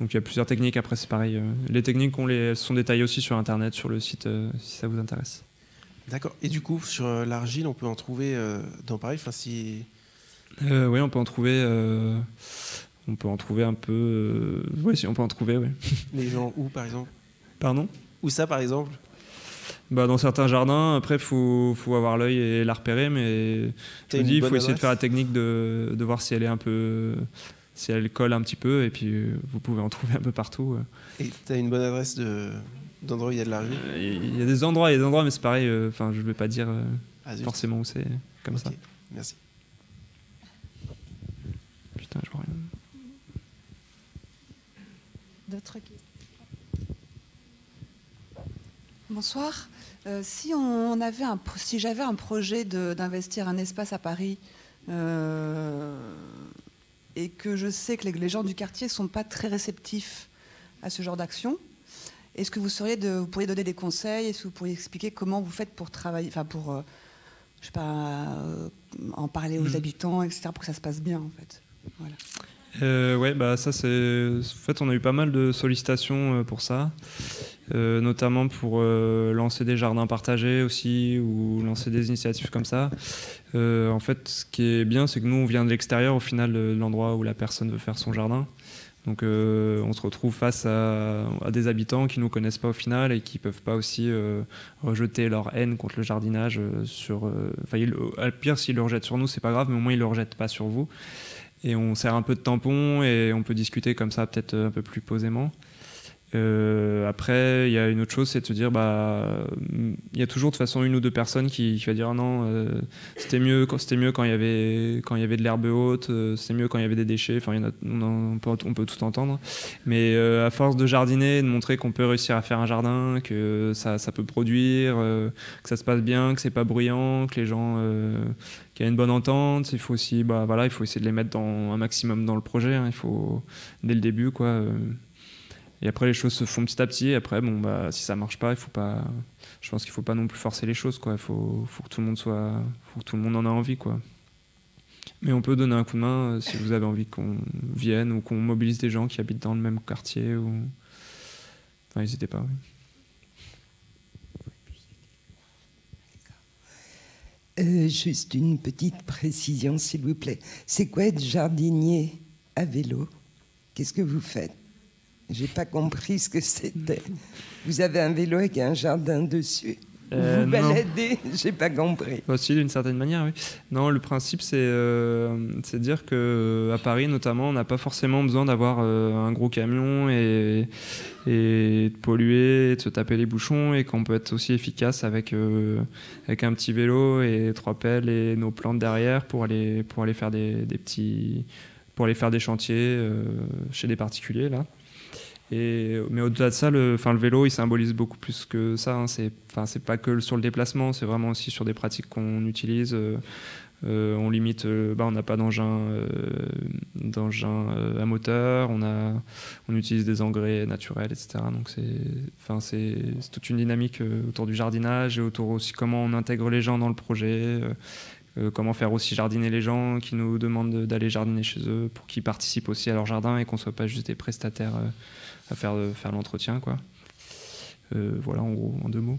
Donc il y a plusieurs techniques, après c'est pareil. Les techniques elles sont détaillées aussi sur internet, sur le site, si ça vous intéresse. D'accord. Et du coup, sur l'argile, on peut en trouver dans Paris, enfin, si... oui, on peut en trouver. On peut en trouver un peu. Oui, si on peut en trouver, oui. Les gens où, par exemple? Pardon? Où ça, par exemple? Bah, dans certains jardins. Après, faut avoir l'œil et la repérer, mais je dis, il faut essayer de faire la technique de voir si elle est un peu, si elle colle un petit peu, et puis vous pouvez en trouver un peu partout. Et t'as une bonne adresse de? D'endroits où il y a de l'argile? Il y a des endroits, mais c'est pareil, enfin je ne vais pas dire forcément où c'est comme okay. Ça. Merci. Putain, je vois rien. D'autres questions? Bonsoir. Si j'avais un projet d'investir un espace à Paris, et que je sais que les gens du quartier ne sont pas très réceptifs à ce genre d'action, est-ce que vous pourriez donner des conseils? Est-ce que vous pourriez expliquer comment vous faites pour travailler, enfin pour, je sais pas, en parler aux habitants, etc., pour que ça se passe bien, en fait. Voilà. Ouais, bah ça c'est. En fait, on a eu pas mal de sollicitations pour ça, notamment pour lancer des jardins partagés aussi, ou lancer des initiatives comme ça. En fait, ce qui est bien, c'est que nous, on vient de l'extérieur, au final, de l'endroit où la personne veut faire son jardin. Donc on se retrouve face à des habitants qui ne nous connaissent pas au final et qui ne peuvent pas aussi rejeter leur haine contre le jardinage. Au pire, s'ils le rejettent sur nous, c'est pas grave, mais au moins ils ne le rejettent pas sur vous. Et on sert un peu de tampon et on peut discuter comme ça peut-être un peu plus posément. Après, il y a une autre chose, c'est de se dire, bah, il y a toujours de toute façon une ou deux personnes qui va dire, oh non, c'était mieux quand il y avait de l'herbe haute, c'était mieux quand il y avait des déchets. Enfin, on peut tout entendre. Mais à force de jardiner, de montrer qu'on peut réussir à faire un jardin, que ça peut produire, que ça se passe bien, que c'est pas bruyant, que les gens, qu'il y a une bonne entente. Il faut aussi, bah voilà, il faut essayer de les mettre un maximum dans le projet. Hein, il faut dès le début, quoi. Et après les choses se font petit à petit. Et après bon bah si ça marche pas, il faut pas. Je pense qu'il faut pas non plus forcer les choses quoi. Il faut que tout le monde faut que tout le monde en a envie quoi. Mais on peut donner un coup de main si vous avez envie qu'on vienne ou qu'on mobilise des gens qui habitent dans le même quartier ou. Enfin n'hésitez pas. Oui. Juste une petite précision s'il vous plaît. C'est quoi être jardinier à vélo? Qu'est-ce que vous faites? J'ai pas compris ce que c'était. Vous avez un vélo avec un jardin dessus. Vous baladez, j'ai pas compris. Bah, si, d'une certaine manière, oui. Non, le principe, c'est de dire qu'à Paris, notamment, on n'a pas forcément besoin d'avoir un gros camion et de polluer, et de se taper les bouchons, et qu'on peut être aussi efficace avec un petit vélo et 3 pelles et nos plantes derrière pour aller faire des petits... pour aller faire des chantiers chez des particuliers, là. Mais au-delà de ça, le vélo, il symbolise beaucoup plus que ça. Hein. C'est pas que sur le déplacement, c'est vraiment aussi sur des pratiques qu'on utilise. On limite, on n'a pas d'engin à moteur, on utilise des engrais naturels, etc. Donc c'est toute une dynamique autour du jardinage et autour aussi comment on intègre les gens dans le projet. Comment faire aussi jardiner les gens qui nous demandent d'aller jardiner chez eux pour qu'ils participent aussi à leur jardin et qu'on ne soit pas juste des prestataires à faire l'entretien, quoi. Voilà, en gros, en deux mots.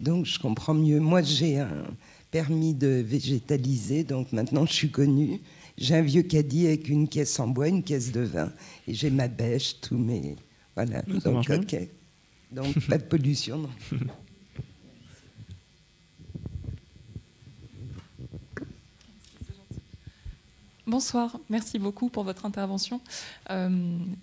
Donc, je comprends mieux. Moi, j'ai un permis de végétaliser, donc maintenant, je suis connue. J'ai un vieux caddie avec une caisse en bois, une caisse de vin, et j'ai ma bêche, tous mes... Voilà, donc, OK. Donc, pas de pollution, non. Bonsoir, merci beaucoup pour votre intervention.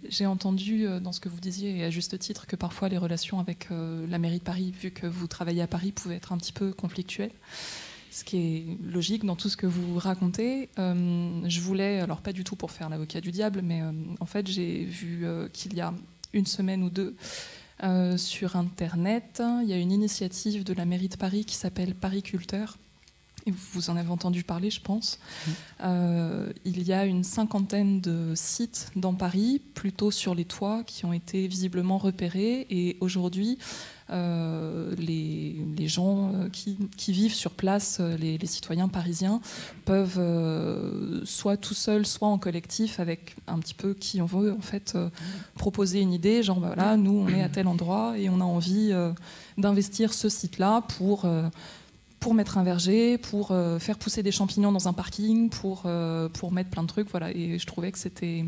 J'ai entendu dans ce que vous disiez, et à juste titre, que parfois les relations avec la mairie de Paris, vu que vous travaillez à Paris, pouvaient être un petit peu conflictuelles, ce qui est logique dans tout ce que vous racontez. Je voulais, alors pas du tout pour faire l'avocat du diable, mais en fait j'ai vu qu'il y a une semaine ou deux, sur Internet, il y a une initiative de la mairie de Paris qui s'appelle Pariculteur. Et vous en avez entendu parler, je pense. Il y a une cinquantaine de sites dans Paris, plutôt sur les toits, qui ont été visiblement repérés. Et aujourd'hui, les gens qui vivent sur place, les citoyens parisiens, peuvent soit tout seuls, soit en collectif, avec un petit peu qui on veut, en fait, proposer une idée. Genre, ben voilà, nous, on est à tel endroit et on a envie d'investir ce site-là pour mettre un verger, pour faire pousser des champignons dans un parking, pour mettre plein de trucs, voilà. Et je trouvais que c'était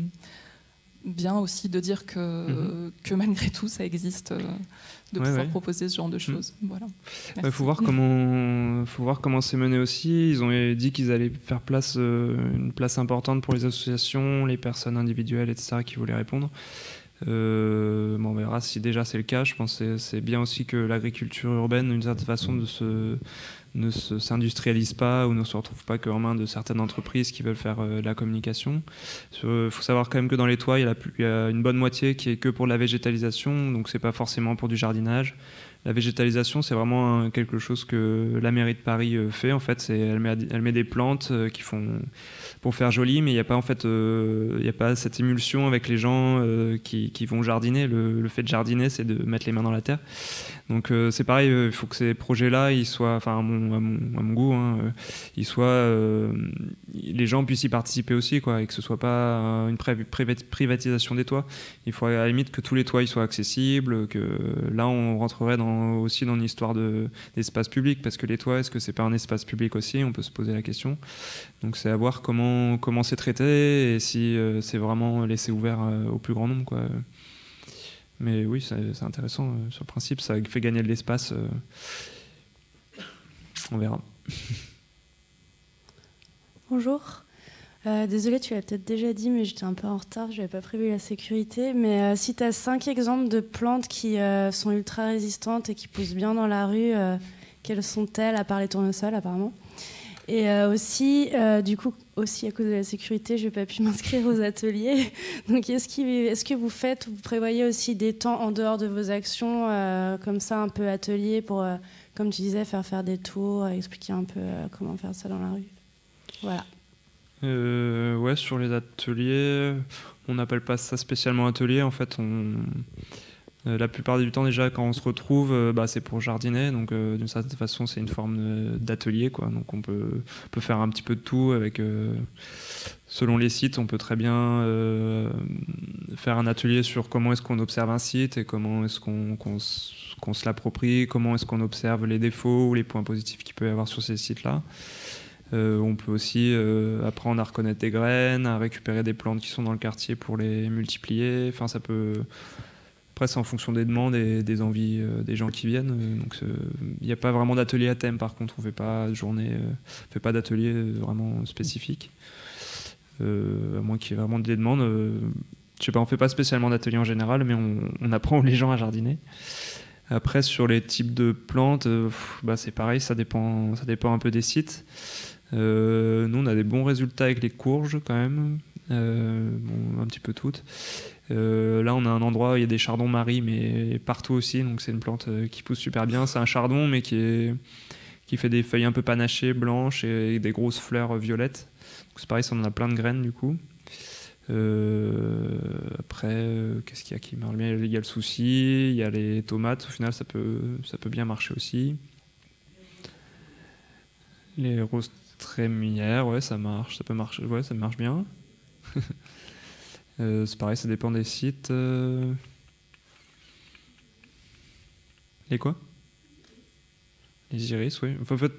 bien aussi de dire que, que malgré tout, ça existe, de pouvoir proposer ce genre de choses. Voilà. Il faut voir comment c'est mené aussi. Ils ont dit qu'ils allaient faire place, une place importante pour les associations, les personnes individuelles, etc., qui voulaient répondre. Bon, on verra si déjà c'est le cas. Je pense que c'est bien aussi que l'agriculture urbaine, d'une certaine façon, ne s'industrialise pas ou ne se retrouve pas qu'en main de certaines entreprises qui veulent faire de la communication. Il faut savoir quand même que dans les toits, il y a une bonne moitié qui est que pour de la végétalisation, donc c'est pas forcément pour du jardinage. La végétalisation, c'est vraiment quelque chose que la mairie de Paris fait. En fait, elle met des plantes qui font pour faire joli, mais il n'y a pas, en fait, il y a pas cette émulsion avec les gens qui vont jardiner. Le fait de jardiner, c'est de mettre les mains dans la terre. Donc c'est pareil, il faut que ces projets-là, ils soient, enfin à mon goût, hein, ils soient, les gens puissent y participer aussi, quoi, et que ce soit pas une privatisation des toits. Il faut à la limite que tous les toits ils soient accessibles. Que là, on rentrerait aussi dans une histoire d'espace public, parce que les toits, est-ce que c'est pas un espace public aussi? On peut se poser la question. Donc c'est à voir comment c'est traité et si c'est vraiment laissé ouvert au plus grand nombre, quoi. Mais oui, c'est intéressant sur le principe, ça fait gagner de l'espace. On verra. Bonjour. Désolée, tu l'as peut-être déjà dit, mais j'étais un peu en retard, je n'avais pas prévu la sécurité. Mais si tu as 5 exemples de plantes qui sont ultra résistantes et qui poussent bien dans la rue, quelles sont-elles, à part les tournesols apparemment? Et aussi, du coup, aussi à cause de la sécurité, je n'ai pas pu m'inscrire aux ateliers. Donc est-ce que vous faites, vous prévoyez aussi des temps en dehors de vos actions, comme ça, un peu atelier pour, comme tu disais, faire des tours, expliquer un peu comment faire ça dans la rue? Voilà. Ouais, sur les ateliers, on n'appelle pas ça spécialement atelier. En fait, la plupart du temps, déjà, quand on se retrouve, c'est pour jardiner. Donc, d'une certaine façon, c'est une forme d'atelier, quoi. Donc, on peut faire un petit peu de tout. Avec, selon les sites, on peut très bien faire un atelier sur comment est-ce qu'on observe un site et comment est-ce qu'on se l'approprie, comment est-ce qu'on observe les défauts ou les points positifs qu'il peut y avoir sur ces sites-là. On peut aussi apprendre à reconnaître des graines, à récupérer des plantes qui sont dans le quartier pour les multiplier. Enfin, ça peut... Après, c'est en fonction des demandes et des envies des gens qui viennent. Donc, il n'y a pas vraiment d'atelier à thème, par contre. On ne fait pas de journée, on fait pas d'atelier vraiment spécifique. À moins qu'il y ait vraiment des demandes. Je sais pas, on ne fait pas spécialement d'atelier en général, mais on apprend les gens à jardiner. Après, sur les types de plantes, c'est pareil, ça dépend un peu des sites. Nous, on a des bons résultats avec les courges quand même, un petit peu toutes. Là, on a un endroit où il y a des chardons maris, mais partout aussi. Donc, c'est une plante qui pousse super bien. C'est un chardon, mais qui fait des feuilles un peu panachées, blanches et des grosses fleurs violettes. Donc, c'est pareil, ça en a plein de graines du coup. Après, qu'est-ce qu'il y a qui marche bien? Il y a le souci, il y a les tomates. Au final, ça peut bien marcher aussi. Les roses trémières, ouais, ça marche, ça peut marcher, ouais, ça marche bien. C'est pareil, ça dépend des sites. Les quoi? Les iris, oui. Enfin, en fait,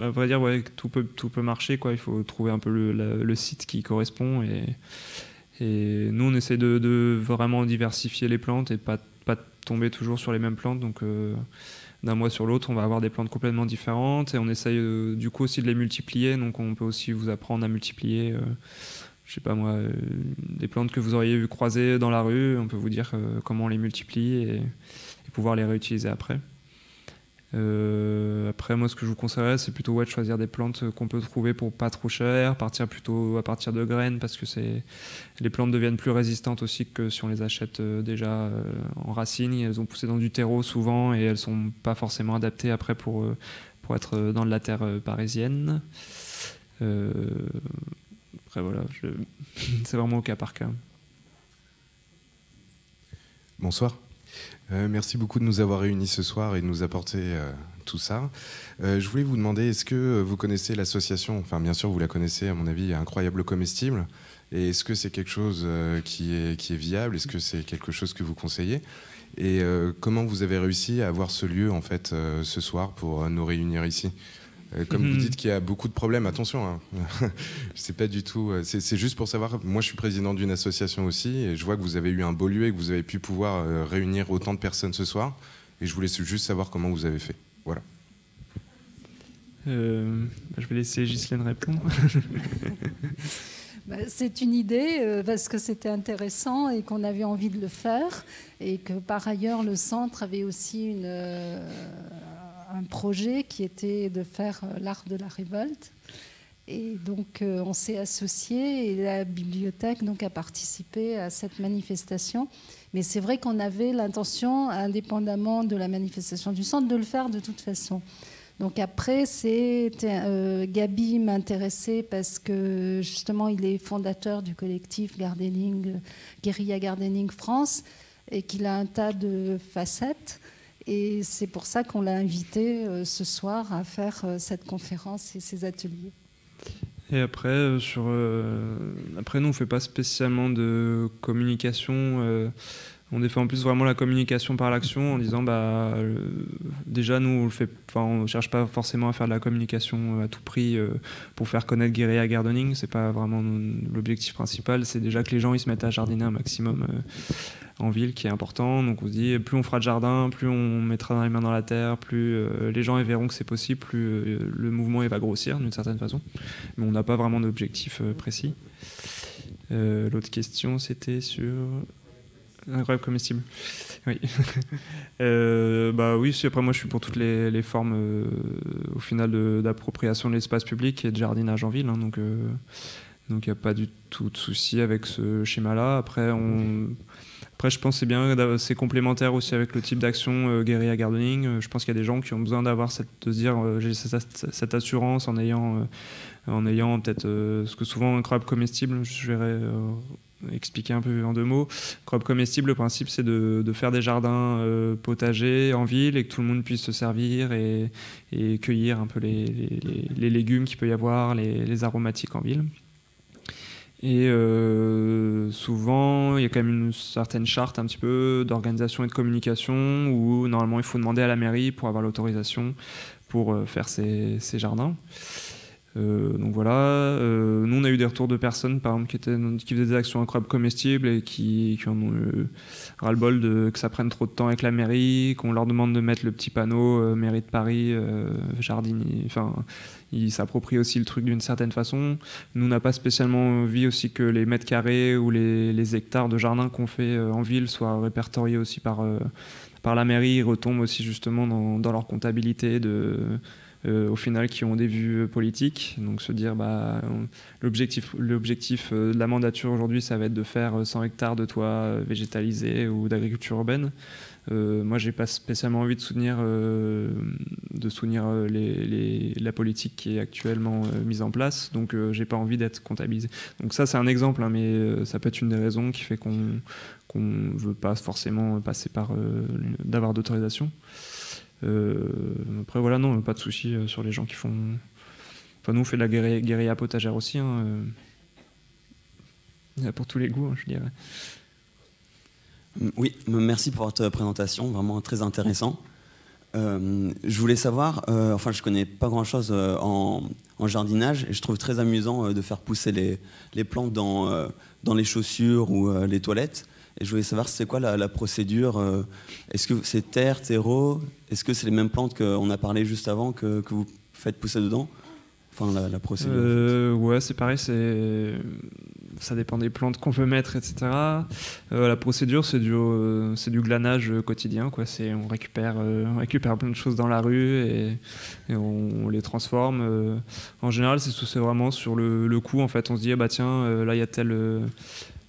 à vrai dire, ouais, tout peut marcher, quoi. Il faut trouver un peu le site qui correspond. Et nous, on essaie de vraiment diversifier les plantes et pas tomber toujours sur les mêmes plantes. Donc, d'un mois sur l'autre, on va avoir des plantes complètement différentes. Et on essaye du coup aussi de les multiplier. Donc, on peut aussi vous apprendre à multiplier, je sais pas moi, des plantes que vous auriez vu croiser dans la rue. On peut vous dire comment on les multiplie et pouvoir les réutiliser après. Après, moi, ce que je vous conseillerais, c'est plutôt ouais, de choisir des plantes qu'on peut trouver pour pas trop cher, partir plutôt à partir de graines, parce que les plantes deviennent plus résistantes aussi que si on les achète déjà en racines. Elles ont poussé dans du terreau souvent et elles sont pas forcément adaptées après pour être dans de la terre parisienne. Après, voilà, c'est vraiment au cas par cas. Bonsoir. Merci beaucoup de nous avoir réunis ce soir et de nous apporter tout ça. Je voulais vous demander, est-ce que vous connaissez l'association, enfin bien sûr vous la connaissez à mon avis, Incroyable Comestible, et est-ce que c'est quelque chose qui est viable, est-ce que c'est quelque chose que vous conseillez, et comment vous avez réussi à avoir ce lieu en fait ce soir pour nous réunir ici? Comme vous dites qu'il y a beaucoup de problèmes, attention, hein. C'est pas du tout. C'est juste pour savoir. Moi, je suis président d'une association aussi, et je vois que vous avez eu un beau lieu et que vous avez pu pouvoir réunir autant de personnes ce soir. Et je voulais juste savoir comment vous avez fait. Voilà. Je vais laisser Ghislaine répondre. C'est une idée parce que c'était intéressant et qu'on avait envie de le faire, et que par ailleurs le centre avait aussi un projet qui était de faire l'art de la révolte, et donc on s'est associés et la bibliothèque donc a participé à cette manifestation. Mais c'est vrai qu'on avait l'intention, indépendamment de la manifestation du centre, de le faire de toute façon. Donc après, Gabi m'intéressait parce que justement il est fondateur du collectif Guérilla Gardening France et qu'il a un tas de facettes. Et c'est pour ça qu'on l'a invité ce soir à faire cette conférence et ces ateliers. Et après, après nous, on ne fait pas spécialement de communication. On défend en plus vraiment la communication par l'action, en disant bah, déjà, nous, on le fait, on ne cherche pas forcément à faire de la communication à tout prix pour faire connaître Guérilla Gardening. Ce n'est pas vraiment l'objectif principal. C'est déjà que les gens ils se mettent à jardiner un maximum en ville, qui est important. Donc on se dit, plus on fera de jardin, plus on mettra les mains dans la terre, plus les gens verront que c'est possible, plus le mouvement va grossir d'une certaine façon. Mais on n'a pas vraiment d'objectif précis. L'autre question, c'était sur... Incroyable comestible. Oui. Bah oui, après moi je suis pour toutes les formes au final d'appropriation de l'espace public et de jardinage en ville, hein, donc il n'y a pas du tout de souci avec ce schéma-là. Après je pense que c'est bien, c'est complémentaire aussi avec le type d'action Guérilla Gardening. Je pense qu'il y a des gens qui ont besoin d'avoir de se dire j'ai cette assurance en ayant peut-être ce que souvent Incroyable Comestible, je verrais expliquer un peu en deux mots. Incroyable Comestible, le principe c'est de faire des jardins potagers en ville et que tout le monde puisse se servir et cueillir un peu les légumes qu'il peut y avoir, les aromatiques en ville. Et souvent il y a quand même une certaine charte un petit peu d'organisation et de communication où normalement il faut demander à la mairie pour avoir l'autorisation pour faire ces jardins. Donc voilà, nous on a eu des retours de personnes par exemple qui faisaient des actions Incroyables Comestibles et qui en ont eu ras-le-bol que ça prenne trop de temps avec la mairie, qu'on leur demande de mettre le petit panneau mairie de Paris, jardinier, enfin ils s'approprient aussi le truc d'une certaine façon. Nous on n'a pas spécialement envie aussi que les mètres carrés ou les hectares de jardin qu'on fait en ville soient répertoriés aussi par la mairie, ils retombent aussi justement dans leur comptabilité au final qui ont des vues politiques, donc se dire bah, l'objectif de la mandature aujourd'hui ça va être de faire 100 hectares de toits végétalisés ou d'agriculture urbaine. Moi j'ai pas spécialement envie de soutenir, la politique qui est actuellement mise en place, donc j'ai pas envie d'être comptabilisé. Donc ça c'est un exemple, hein, mais ça peut être une des raisons qui fait qu'on veut pas forcément passer par d'avoir d'autorisation. Après voilà, non, pas de souci sur les gens qui font Enfin, nous, on fait de la guérilla potagère aussi. Hein, il y en a pour tous les goûts, hein, je dirais. Oui, merci pour votre présentation, vraiment très intéressant. Je voulais savoir, enfin je ne connais pas grand-chose en jardinage, et je trouve très amusant de faire pousser les plantes dans les chaussures ou les toilettes. Et je voulais savoir c'est quoi la procédure, est-ce que c'est terre, terreau, est-ce que c'est les mêmes plantes qu'on a parlé juste avant que vous faites pousser dedans? Enfin la procédure. En fait. Ouais, c'est pareil, ça dépend des plantes qu'on peut mettre, etc. La procédure, c'est du glanage quotidien, quoi. On récupère plein de choses dans la rue et on les transforme. En général, c'est vraiment sur le coup. En fait, on se dit, bah tiens, là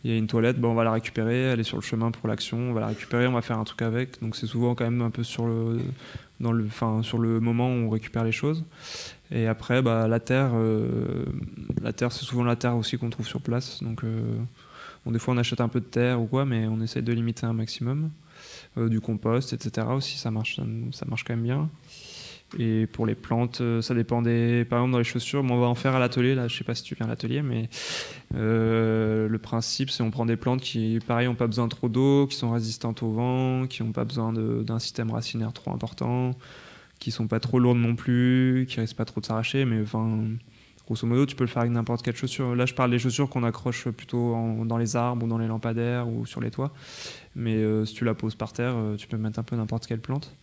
il y a une toilette, bah, on va la récupérer. Elle est sur le chemin pour l'action, on va la récupérer, on va faire un truc avec. Donc c'est souvent quand même un peu sur le moment où on récupère les choses. Et après, bah, la terre, c'est souvent la terre aussi qu'on trouve sur place. Donc, bon, des fois, on achète un peu de terre ou quoi, mais on essaie de limiter un maximum. Du compost, etc. aussi, ça marche quand même bien. Et pour les plantes, ça dépend par exemple, dans les chaussures, bon, on va en faire à l'atelier. Là, je ne sais pas si tu viens à l'atelier, mais le principe, c'est qu'on prend des plantes qui, pareil, n'ont pas besoin de trop d'eau, qui sont résistantes au vent, qui n'ont pas besoin d'un système racinaire trop important, qui sont pas trop lourdes non plus, qui risquent pas trop de s'arracher, mais enfin, grosso modo, tu peux le faire avec n'importe quelle chaussure. Là, je parle des chaussures qu'on accroche plutôt dans les arbres ou dans les lampadaires ou sur les toits, mais si tu la poses par terre, tu peux mettre un peu n'importe quelle plante.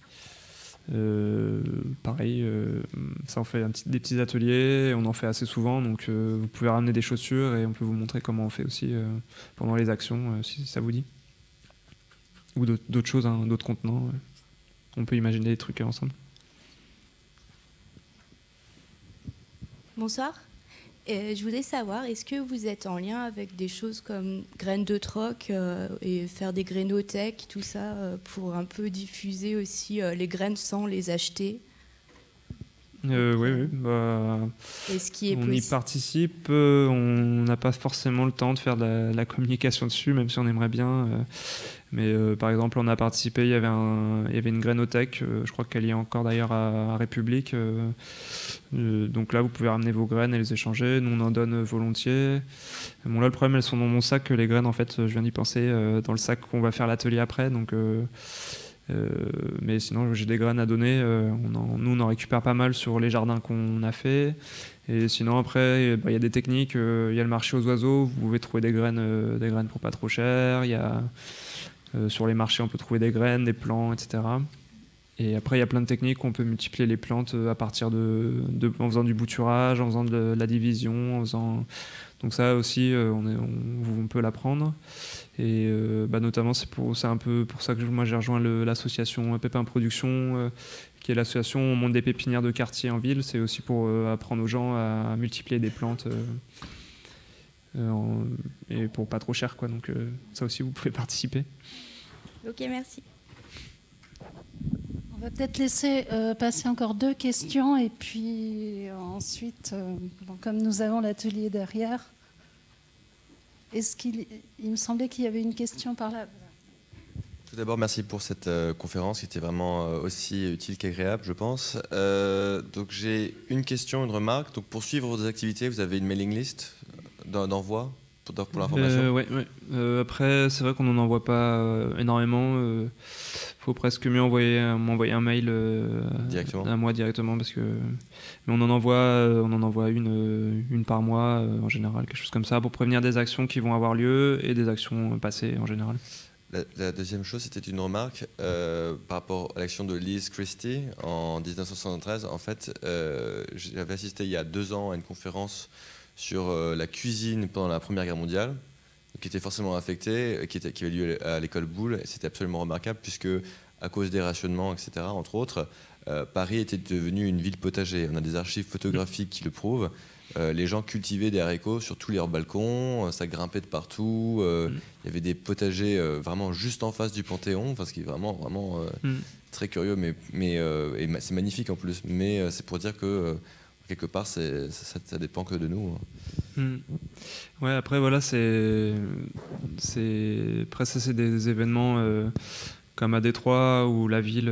Pareil, ça on fait des petits ateliers, on en fait assez souvent, donc vous pouvez ramener des chaussures et on peut vous montrer comment on fait aussi pendant les actions, si ça vous dit. Ou d'autres choses, hein, d'autres contenants. On peut imaginer des trucs ensemble. Bonsoir. Je voulais savoir, est-ce que vous êtes en lien avec des choses comme graines de troc et faire des grainothèques, tout ça, pour un peu diffuser aussi les graines sans les acheter? Oui. Bah, est-ce qu'il est possible? On y participe. On n'a pas forcément le temps de faire de la communication dessus, même si on aimerait bien. Mais par exemple, on a participé, il y avait une grainothèque, je crois qu'elle y est encore d'ailleurs à République. Donc là, vous pouvez ramener vos graines et les échanger. Nous, on en donne volontiers. Bon, là, le problème, elles sont dans mon sac, les graines, en fait, je viens d'y penser, dans le sac qu'on va faire l'atelier après. Donc, mais sinon, j'ai des graines à donner. Nous, on en récupère pas mal sur les jardins qu'on a fait. Et sinon, après, il y a des techniques. Il y a le marché aux oiseaux, vous pouvez trouver des graines pour pas trop cher. Il y a... sur les marchés, on peut trouver des graines, des plants, etc. Et après, il y a plein de techniques. On peut multiplier les plantes à partir en faisant du bouturage, en faisant de la division. Donc ça aussi, on peut l'apprendre. Et bah, notamment, c'est un peu pour ça que moi, j'ai rejoint l'association Pépin Production, qui est l'association où on monte des pépinières de quartier en ville. C'est aussi pour apprendre aux gens à multiplier des plantes. Et pour pas trop cher, quoi. Donc ça aussi, vous pouvez participer. Ok, merci. On va peut-être laisser passer encore deux questions et puis ensuite, bon, comme nous avons l'atelier derrière, il me semblait qu'il y avait une question par là. Tout d'abord, merci pour cette conférence qui était vraiment aussi utile qu'agréable, je pense. Donc j'ai une question, une remarque. Donc pour suivre vos activités, vous avez une mailing list d'envoi pour l'information? Oui. Après, c'est vrai qu'on n'en envoie pas énormément. Faut presque mieux m'envoyer un mail directement. À moi directement, parce que... Mais on en envoie une par mois, en général, quelque chose comme ça, pour prévenir des actions qui vont avoir lieu et des actions passées, en général. La deuxième chose, c'était une remarque par rapport à l'action de Liz Christy en 1973. En fait, j'avais assisté il y a 2 ans à une conférence sur la cuisine pendant la Première Guerre mondiale, qui était forcément affectée, qui avait lieu à l'école Boulle. C'était absolument remarquable, puisque à cause des rationnements, etc., entre autres, Paris était devenu une ville potager. On a des archives photographiques qui le prouvent. Les gens cultivaient des haricots sur tous leurs balcons, ça grimpait de partout. Il y avait des potagers vraiment juste en face du Panthéon, enfin, ce qui est vraiment très curieux, mais et c'est magnifique en plus. Mais c'est pour dire que quelque part, ça dépend que de nous. Mmh. Ouais, après, voilà, après ça, c'est des événements comme à Détroit, où la ville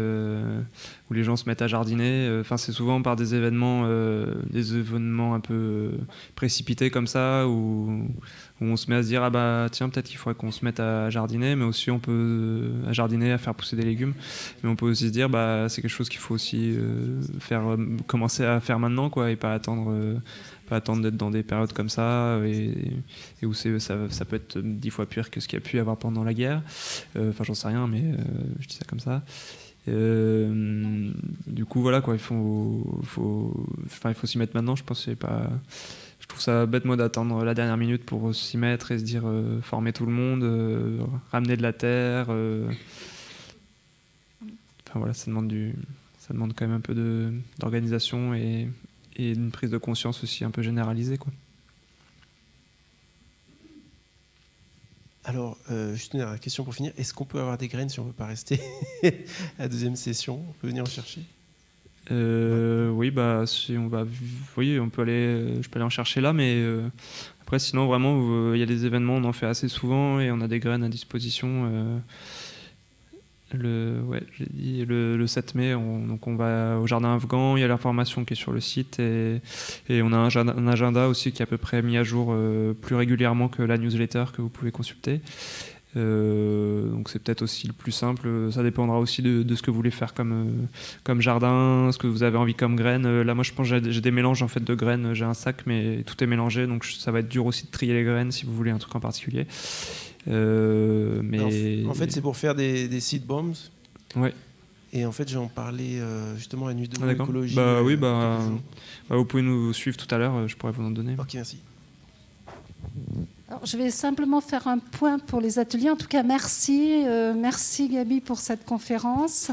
où les gens se mettent à jardiner. Enfin, c'est souvent par des événements un peu précipités comme ça, où on se met à se dire, ah bah tiens, peut-être qu'il faudrait qu'on se mette à jardiner, mais aussi on peut à jardiner, à faire pousser des légumes. Mais on peut aussi se dire, bah c'est quelque chose qu'il faut aussi commencer à faire maintenant, quoi, et pas attendre. Attendre d'être dans des périodes comme ça et où ça peut être 10 fois pire que ce qu'il y a pu y avoir pendant la guerre. Enfin, j'en sais rien, mais je dis ça comme ça. Du coup, voilà quoi, il faut s'y mettre maintenant. Je pense que c'est pas. Je trouve ça bête, moi, d'attendre la dernière minute pour s'y mettre et se dire former tout le monde, ramener de la terre. Enfin voilà, ça demande quand même un peu d'organisation et une prise de conscience aussi un peu généralisée, quoi. Alors, juste une dernière question pour finir. Est-ce qu'on peut avoir des graines si on ne veut pas rester à la deuxième session? On peut venir en chercher? Oui, bah, si on va, oui, on peut aller, je peux aller en chercher là, mais après, sinon, vraiment, il y a des événements, on en fait assez souvent et on a des graines à disposition. J'ai dit le 7 mai, on va au Jardin Afghan, il y a l'information qui est sur le site et on a un agenda aussi qui est à peu près mis à jour plus régulièrement que la newsletter que vous pouvez consulter. Donc c'est peut-être aussi le plus simple, ça dépendra aussi de ce que vous voulez faire comme jardin, ce que vous avez envie comme graines. Là moi je pense que j'ai des mélanges en fait de graines, j'ai un sac mais tout est mélangé, donc ça va être dur aussi de trier les graines si vous voulez un truc en particulier. Mais... En fait c'est pour faire des seed bombs. Ouais. Et en fait j'en parlais justement à la Nuit Debout écologie. Bah oui, bah vous pouvez nous suivre tout à l'heure, je pourrais vous en donner. Ok, merci. Alors, je vais simplement faire un point pour les ateliers. En tout cas, merci Gabi pour cette conférence.